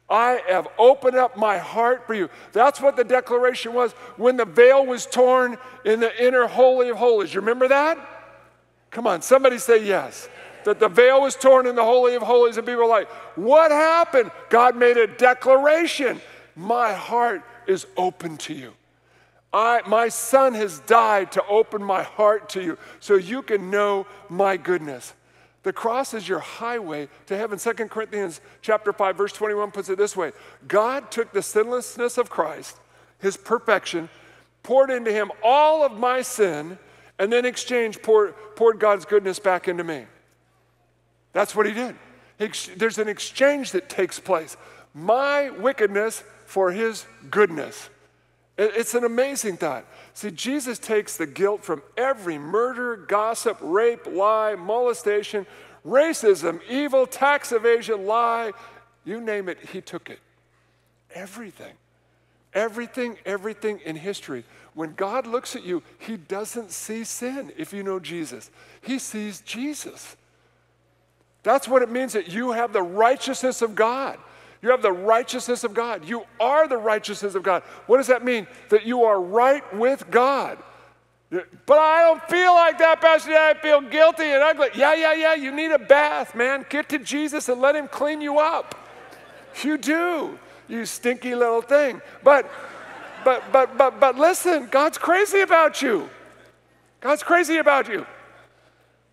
I have opened up my heart for you. That's what the declaration was when the veil was torn in the inner holy of holies. You remember that? Come on, somebody say yes. That the veil was torn in the holy of holies and people were like, what happened? God made a declaration. My heart is open to you. I, my son has died to open my heart to you so you can know my goodness. The cross is your highway to heaven. Second Corinthians chapter five, verse twenty-one puts it this way. God took the sinlessness of Christ, his perfection, poured into him all of my sin, and then exchange poured, poured God's goodness back into me. That's what he did. There's an exchange that takes place. My wickedness for his goodness. It's an amazing thought. See, Jesus takes the guilt from every murder, gossip, rape, lie, molestation, racism, evil, tax evasion, lie, you name it, he took it. Everything, everything, everything in history. When God looks at you, he doesn't see sin if you know Jesus. He sees Jesus. That's what it means that you have the righteousness of God. You have the righteousness of God. You are the righteousness of God. What does that mean? That you are right with God. But I don't feel like that, Pastor. I feel guilty and ugly. Yeah, yeah, yeah, you need a bath, man. Get to Jesus and let him clean you up. You do, you stinky little thing. But, but, but, but, but listen, God's crazy about you. God's crazy about you.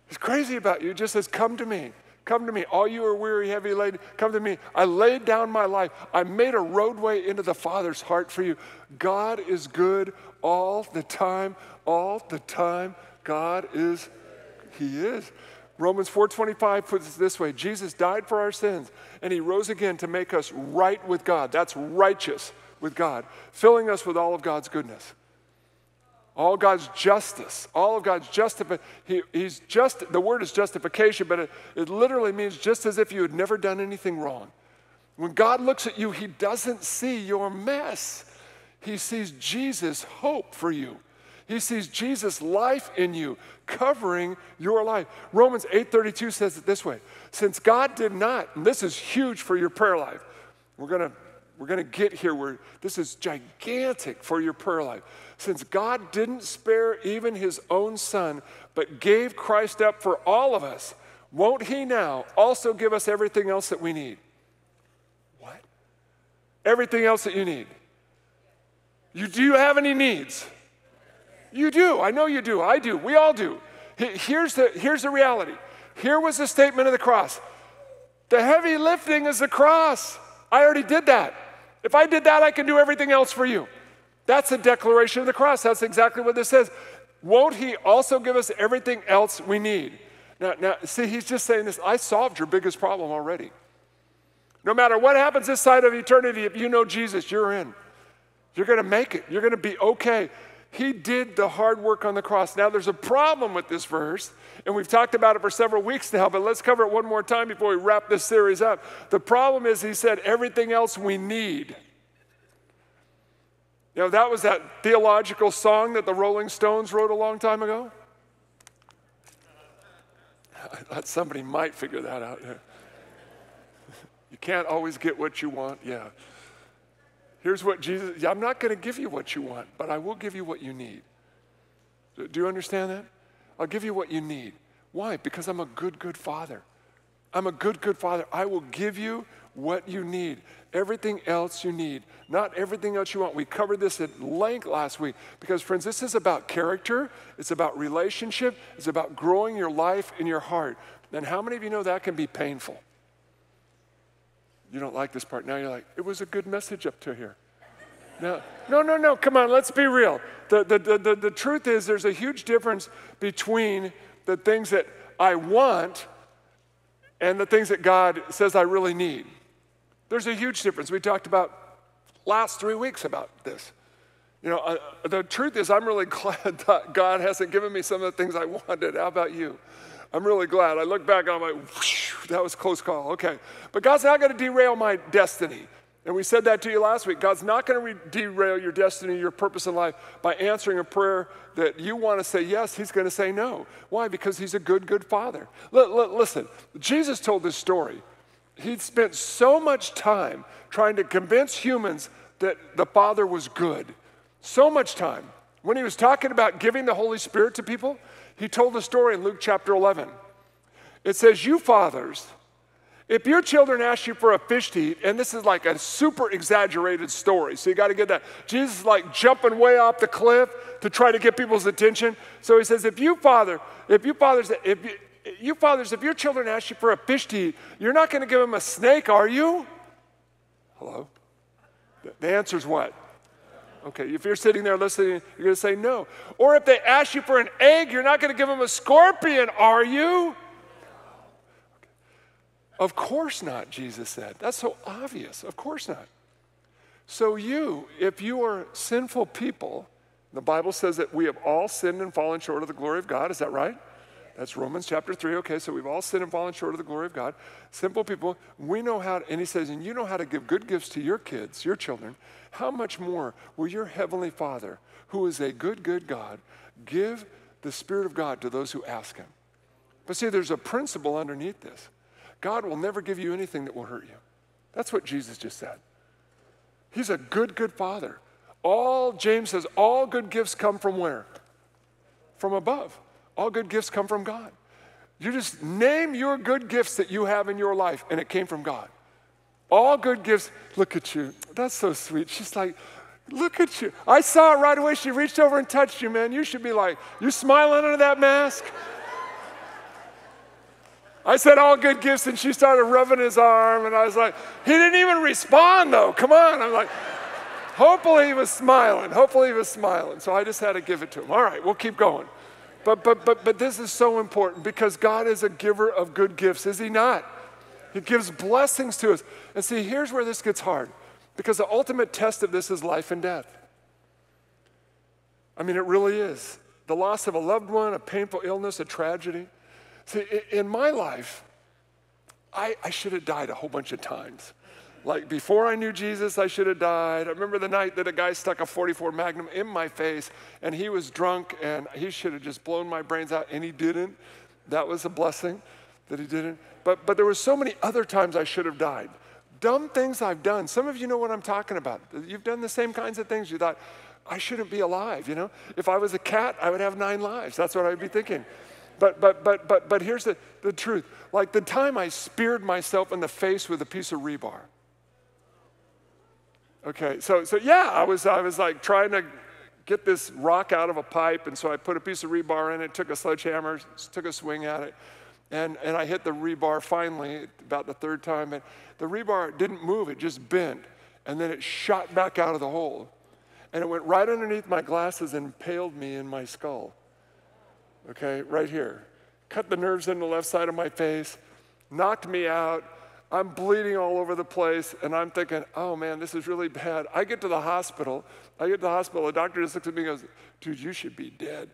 He's crazy about you. He just says, come to me. Come to me, all you are weary, heavy laden, come to me. I laid down my life. I made a roadway into the Father's heart for you. God is good all the time, all the time. God is, he is. Romans four twenty-five puts it this way. Jesus died for our sins, and he rose again to make us right with God. That's righteous with God, filling us with all of God's goodness. All God's justice, all of God's justification. He, he's just, the word is justification, but it, it literally means just as if you had never done anything wrong. When God looks at you, he doesn't see your mess. He sees Jesus' hope for you. He sees Jesus' life in you, covering your life. Romans eight thirty-two says it this way. Since God did not, and this is huge for your prayer life. We're gonna, we're gonna get here where this is gigantic for your prayer life. Since God didn't spare even his own son, but gave Christ up for all of us, won't he now also give us everything else that we need? What? Everything else that you need. You, do you have any needs? You do. I know you do. I do. We all do. Here's the, here's the reality. Here was the statement of the cross. The heavy lifting is the cross. I already did that. If I did that, I can do everything else for you. That's the declaration of the cross. That's exactly what this says. Won't he also give us everything else we need? Now, now, see, he's just saying this. I solved your biggest problem already. No matter what happens this side of eternity, if you know Jesus, you're in. You're going to make it. You're going to be okay. He did the hard work on the cross. Now, there's a problem with this verse, and we've talked about it for several weeks now, but let's cover it one more time before we wrap this series up. The problem is he said everything else we need. You know, that was that theological song that the Rolling Stones wrote a long time ago. I thought somebody might figure that out. You can't always get what you want, yeah. Here's what Jesus, I'm not going to give you what you want, but I will give you what you need. Do you understand that? I'll give you what you need. Why? Because I'm a good, good father. I'm a good, good father. I will give you what you need, everything else you need, not everything else you want. We covered this at length last week because, friends, this is about character. It's about relationship. It's about growing your life in your heart. And how many of you know that can be painful? You don't like this part. Now you're like, it was a good message up to here. No, no, no, no. Come on, let's be real. The, the, the, the, the truth is there's a huge difference between the things that I want and the things that God says I really need. There's a huge difference. We talked about last three weeks about this. You know, uh, the truth is I'm really glad that God hasn't given me some of the things I wanted. How about you? I'm really glad. I look back and I'm like, whoosh, that was a close call, okay. But God's not going to derail my destiny. And we said that to you last week. God's not going to derail your destiny, your purpose in life by answering a prayer that you want to say yes, he's going to say no. Why? Because he's a good, good father. L- l- listen, Jesus told this story. He'd spent so much time trying to convince humans that the Father was good. So much time. When he was talking about giving the Holy Spirit to people, he told a story in Luke chapter eleven. It says, you fathers, if your children ask you for a fish to eat, and this is like a super exaggerated story, so you got to get that. Jesus is like jumping way off the cliff to try to get people's attention. So he says, if you father, if you fathers, if you, you fathers, if your children ask you for a fish to eat, you're not going to give them a snake, are you? Hello? The answer's what? Okay, if you're sitting there listening, you're going to say no. Or if they ask you for an egg, you're not going to give them a scorpion, are you? Okay. Of course not, Jesus said. That's so obvious. Of course not. So you, if you are sinful people, the Bible says that we have all sinned and fallen short of the glory of God. Is that right? That's Romans chapter three. Okay, so we've all sinned and fallen short of the glory of God. Simple people, we know how, to, and he says, and you know how to give good gifts to your kids, your children. How much more will your heavenly Father, who is a good, good God, give the Spirit of God to those who ask him? But see, there's a principle underneath this. God will never give you anything that will hurt you. That's what Jesus just said. He's a good, good Father. All, James says, all good gifts come from where? From above. All good gifts come from God. You just name your good gifts that you have in your life, and it came from God. All good gifts, look at you. That's so sweet. She's like, look at you. I saw it right away. She reached over and touched you, man. You should be like, you smiling under that mask? I said all good gifts, and she started rubbing his arm, and I was like, he didn't even respond, though. Come on. I'm like, hopefully he was smiling. Hopefully he was smiling. So I just had to give it to him. All right, we'll keep going. But, but, but, but this is so important because God is a giver of good gifts, is he not? He gives blessings to us. And see, here's where this gets hard because the ultimate test of this is life and death. I mean, it really is. The loss of a loved one, a painful illness, a tragedy. See, in my life, I, I should have died a whole bunch of times. Like before I knew Jesus, I should have died. I remember the night that a guy stuck a forty-four Magnum in my face and he was drunk and he should have just blown my brains out and he didn't. That was a blessing that he didn't. But, but there were so many other times I should have died. Dumb things I've done. Some of you know what I'm talking about. You've done the same kinds of things. You thought, I shouldn't be alive, you know? If I was a cat, I would have nine lives. That's what I would be thinking. But but but but but here's the, the truth. Like the time I speared myself in the face with a piece of rebar. Okay, so so yeah, I was I was like trying to get this rock out of a pipe, and so I put a piece of rebar in it, took a sledgehammer, took a swing at it, and, and I hit the rebar finally about the third time, and the rebar didn't move, it just bent. and then it shot back out of the hole. And it went right underneath my glasses and impaled me in my skull. Okay, right here. Cut the nerves in the left side of my face, knocked me out. I'm bleeding all over the place, and I'm thinking, oh man, this is really bad. I get to the hospital. I get to the hospital. The doctor just looks at me and goes, dude, you should be dead.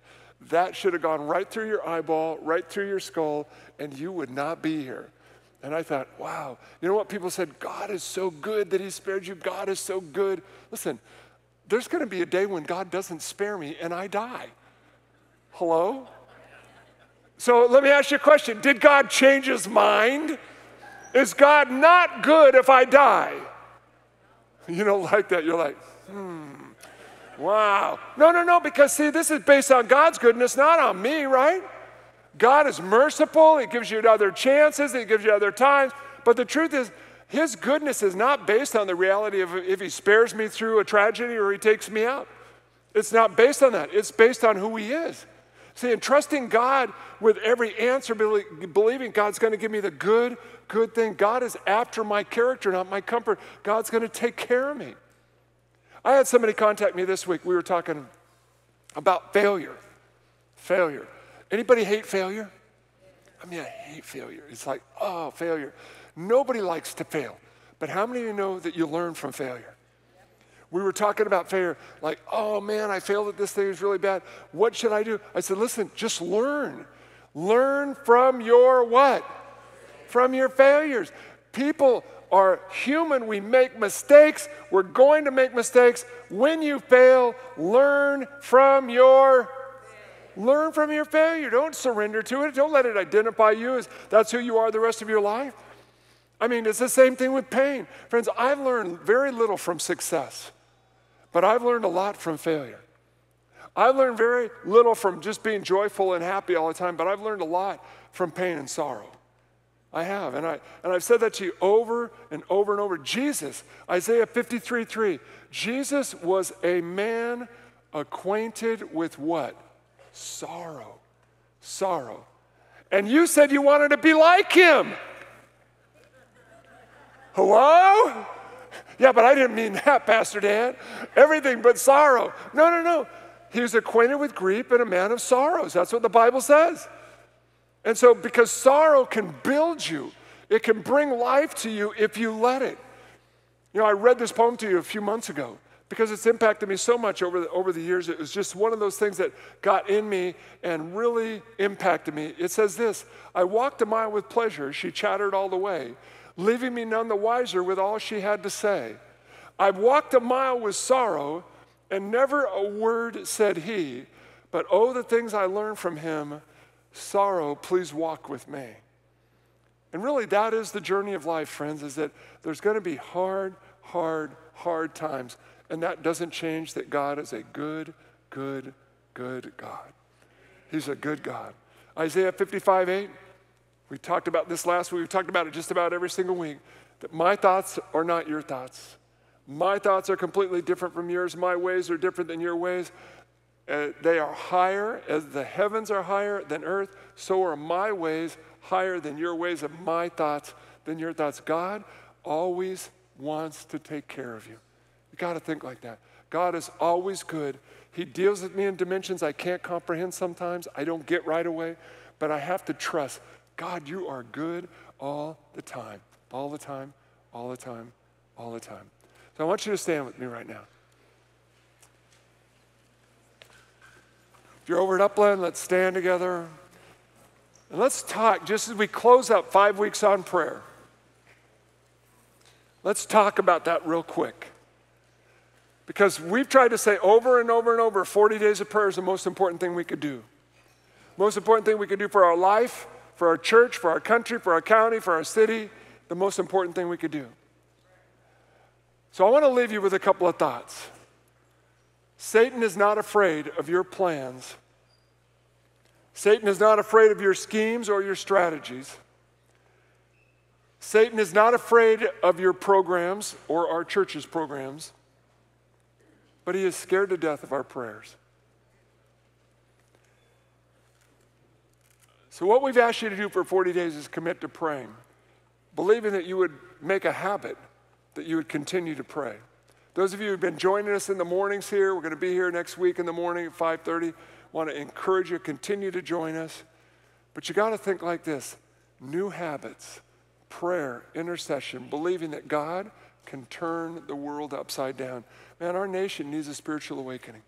That should have gone right through your eyeball, right through your skull, and you would not be here. And I thought, wow. You know what? People said, God is so good that he spared you. God is so good. Listen, there's going to be a day when God doesn't spare me and I die. Hello? So let me ask you a question. Did God change his mind? Is God not good if I die? You don't like that. You're like, hmm, wow. No, no, no, because see, this is based on God's goodness, not on me, right? God is merciful. He gives you other chances. He gives you other times. But the truth is, his goodness is not based on the reality of if he spares me through a tragedy or he takes me out. It's not based on that. It's based on who he is. See, and trusting God with every answer, believing God's going to give me the good, good thing. God is after my character, not my comfort. God's going to take care of me. I had somebody contact me this week. We were talking about failure. Failure. Anybody hate failure? I mean, I hate failure. It's like, oh, failure. Nobody likes to fail. But how many of you know that you learn from failure? We were talking about failure, like, oh man, I failed at this thing, it's really bad. What should I do? I said, listen, just learn. Learn from your what? From your failures. People are human, we make mistakes, we're going to make mistakes. When you fail, learn from your learn from your failure. Don't surrender to it. Don't let it identify you as that's who you are the rest of your life. I mean, it's the same thing with pain. Friends, I've learned very little from success. But I've learned a lot from failure. I've learned very little from just being joyful and happy all the time, but I've learned a lot from pain and sorrow. I have, and, I, and I've said that to you over and over and over. Jesus, Isaiah fifty-three three, Jesus was a man acquainted with what? Sorrow. Sorrow. And you said you wanted to be like him. Hello? Yeah, but I didn't mean that, Pastor Dan. Everything but sorrow. No, no, no. He was acquainted with grief and a man of sorrows. That's what the Bible says. And so because sorrow can build you, it can bring life to you if you let it. You know, I read this poem to you a few months ago because it's impacted me so much over the, over the years. It was just one of those things that got in me and really impacted me. It says this, I walked a mile with pleasure. She chattered all the way, leaving me none the wiser with all she had to say. I've walked a mile with sorrow, and never a word said he, but oh, the things I learned from him, sorrow, please walk with me. And really, that is the journey of life, friends, is that there's going to be hard, hard, hard times, and that doesn't change that God is a good, good, good God. He's a good God. Isaiah fifty-five eight. We talked about this last week. We've talked about it just about every single week, that my thoughts are not your thoughts. My thoughts are completely different from yours. My ways are different than your ways. Uh, they are higher. As the heavens are higher than earth, so are my ways higher than your ways and my thoughts than your thoughts. God always wants to take care of you. You got to think like that. God is always good. He deals with me in dimensions I can't comprehend sometimes. I don't get right away, but I have to trust God, you are good all the time, all the time, all the time, all the time. So I want you to stand with me right now. If you're over at Upland, let's stand together. And let's talk, just as we close up five weeks on prayer. Let's talk about that real quick. Because we've tried to say over and over and over, forty days of prayer is the most important thing we could do. Most important thing we could do for our life, for our church, for our country, for our county, for our city, the most important thing we could do. So I want to leave you with a couple of thoughts. Satan is not afraid of your plans. Satan is not afraid of your schemes or your strategies. Satan is not afraid of your programs or our church's programs, but he is scared to death of our prayers. So what we've asked you to do for forty days is commit to praying, believing that you would make a habit that you would continue to pray. Those of you who've been joining us in the mornings here, we're going to be here next week in the morning at five thirty. Want to encourage you, continue to join us. But you got to think like this: new habits, prayer, intercession, believing that God can turn the world upside down. Man, our nation needs a spiritual awakening.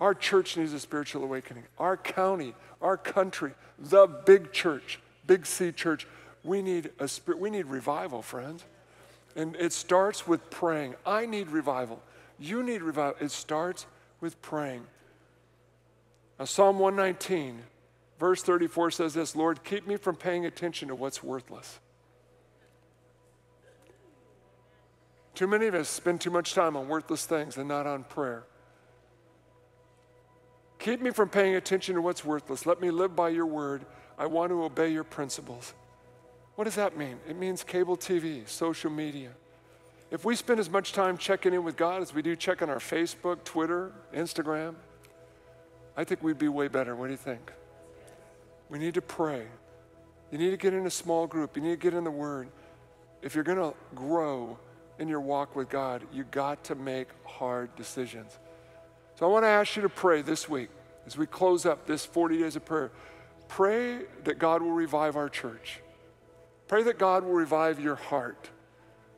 Our church needs a spiritual awakening. Our county, our country, the big church, big C church, we need a spirit. We need revival, friends. And it starts with praying. I need revival. You need revival. It starts with praying. Now, Psalm one nineteen, verse thirty-four says this: Lord, keep me from paying attention to what's worthless. Too many of us spend too much time on worthless things and not on prayer. Keep me from paying attention to what's worthless. Let me live by your word. I want to obey your principles. What does that mean? It means cable T V, social media. If we spend as much time checking in with God as we do checking our Facebook, Twitter, Instagram, I think we'd be way better. What do you think? We need to pray. You need to get in a small group. You need to get in the Word. If you're going to grow in your walk with God, you got to make hard decisions. So I want to ask you to pray this week as we close up this forty days of prayer. Pray that God will revive our church. Pray that God will revive your heart.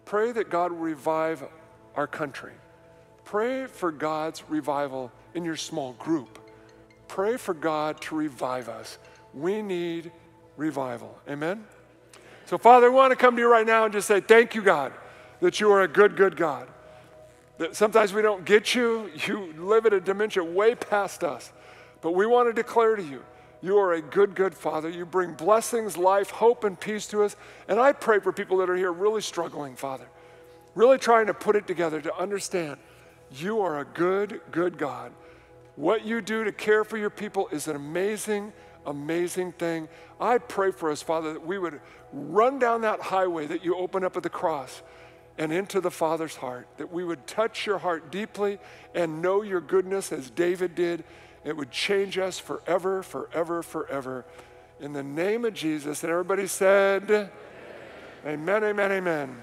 Pray that God will revive our country. Pray for God's revival in your small group. Pray for God to revive us. We need revival. Amen? So, Father, we want to come to you right now and just say, thank you, God, that you are a good, good God. That sometimes we don't get you. You live at a dimension way past us. But we want to declare to you, you are a good, good Father. You bring blessings, life, hope, and peace to us. And I pray for people that are here really struggling, Father, really trying to put it together to understand you are a good, good God. What you do to care for your people is an amazing, amazing thing. I pray for us, Father, that we would run down that highway that you opened up at the cross and into the Father's heart, that we would touch your heart deeply and know your goodness as David did. It would change us forever, forever, forever. In the name of Jesus. And everybody said, amen, amen, amen, amen.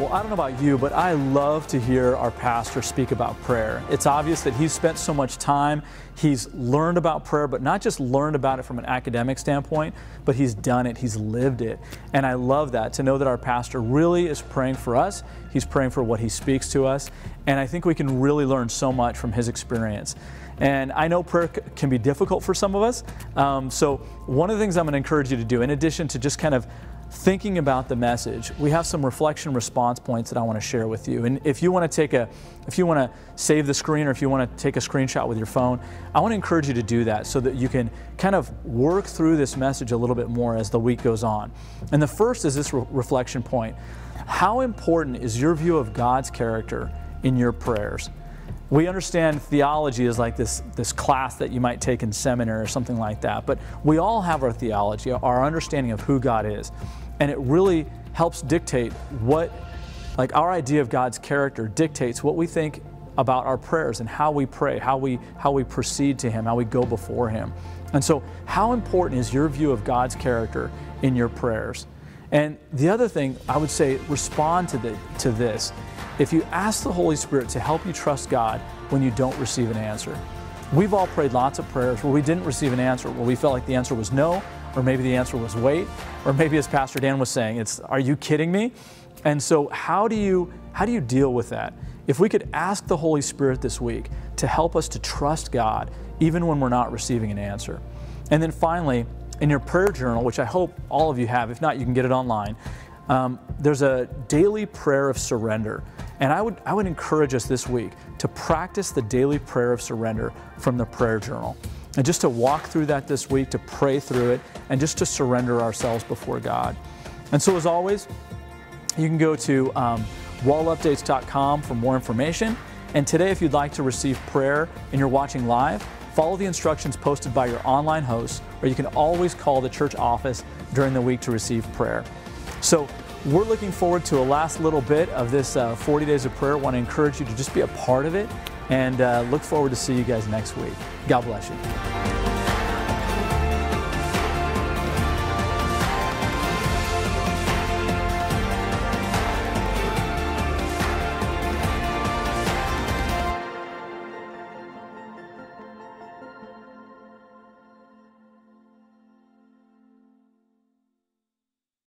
Well, I don't know about you, but I love to hear our pastor speak about prayer. It's obvious that he's spent so much time. He's learned about prayer, but not just learned about it from an academic standpoint, but he's done it. He's lived it. And I love that, to know that our pastor really is praying for us. He's praying for what he speaks to us. And I think we can really learn so much from his experience. And I know prayer can be difficult for some of us. Um, so one of the things I'm going to encourage you to do, in addition to just kind of thinking about the message, we have some reflection response points that I want to share with you. And if you want to take a, if you want to save the screen, or if you want to take a screenshot with your phone, I want to encourage you to do that so that you can kind of work through this message a little bit more as the week goes on. And the first is this re- reflection point. How important is your view of God's character in your prayers? We understand theology is like this, this class that you might take in seminary or something like that, but we all have our theology, our understanding of who God is. And it really helps dictate what, like our idea of God's character dictates what we think about our prayers and how we pray, how we, how we proceed to Him, how we go before Him. And so how important is your view of God's character in your prayers? And the other thing I would say, respond to, the, to this. If you ask the Holy Spirit to help you trust God when you don't receive an answer. We've all prayed lots of prayers where we didn't receive an answer, where we felt like the answer was no, or maybe the answer was wait, or maybe, as Pastor Dan was saying, it's, are you kidding me? And so how do you, how do you deal with that? If we could ask the Holy Spirit this week to help us to trust God, even when we're not receiving an answer. And then finally, in your prayer journal, which I hope all of you have, if not, you can get it online, um, there's a daily prayer of surrender. And I would, I would encourage us this week to practice the daily prayer of surrender from the prayer journal. And just to walk through that this week, to pray through it, and just to surrender ourselves before God. And so as always, you can go to um, wol updates dot com for more information. And today, if you'd like to receive prayer and you're watching live, follow the instructions posted by your online host, or you can always call the church office during the week to receive prayer. So we're looking forward to a last little bit of this uh, forty Days of Prayer. I want to encourage you to just be a part of it, and uh, look forward to see you guys next week. God bless you.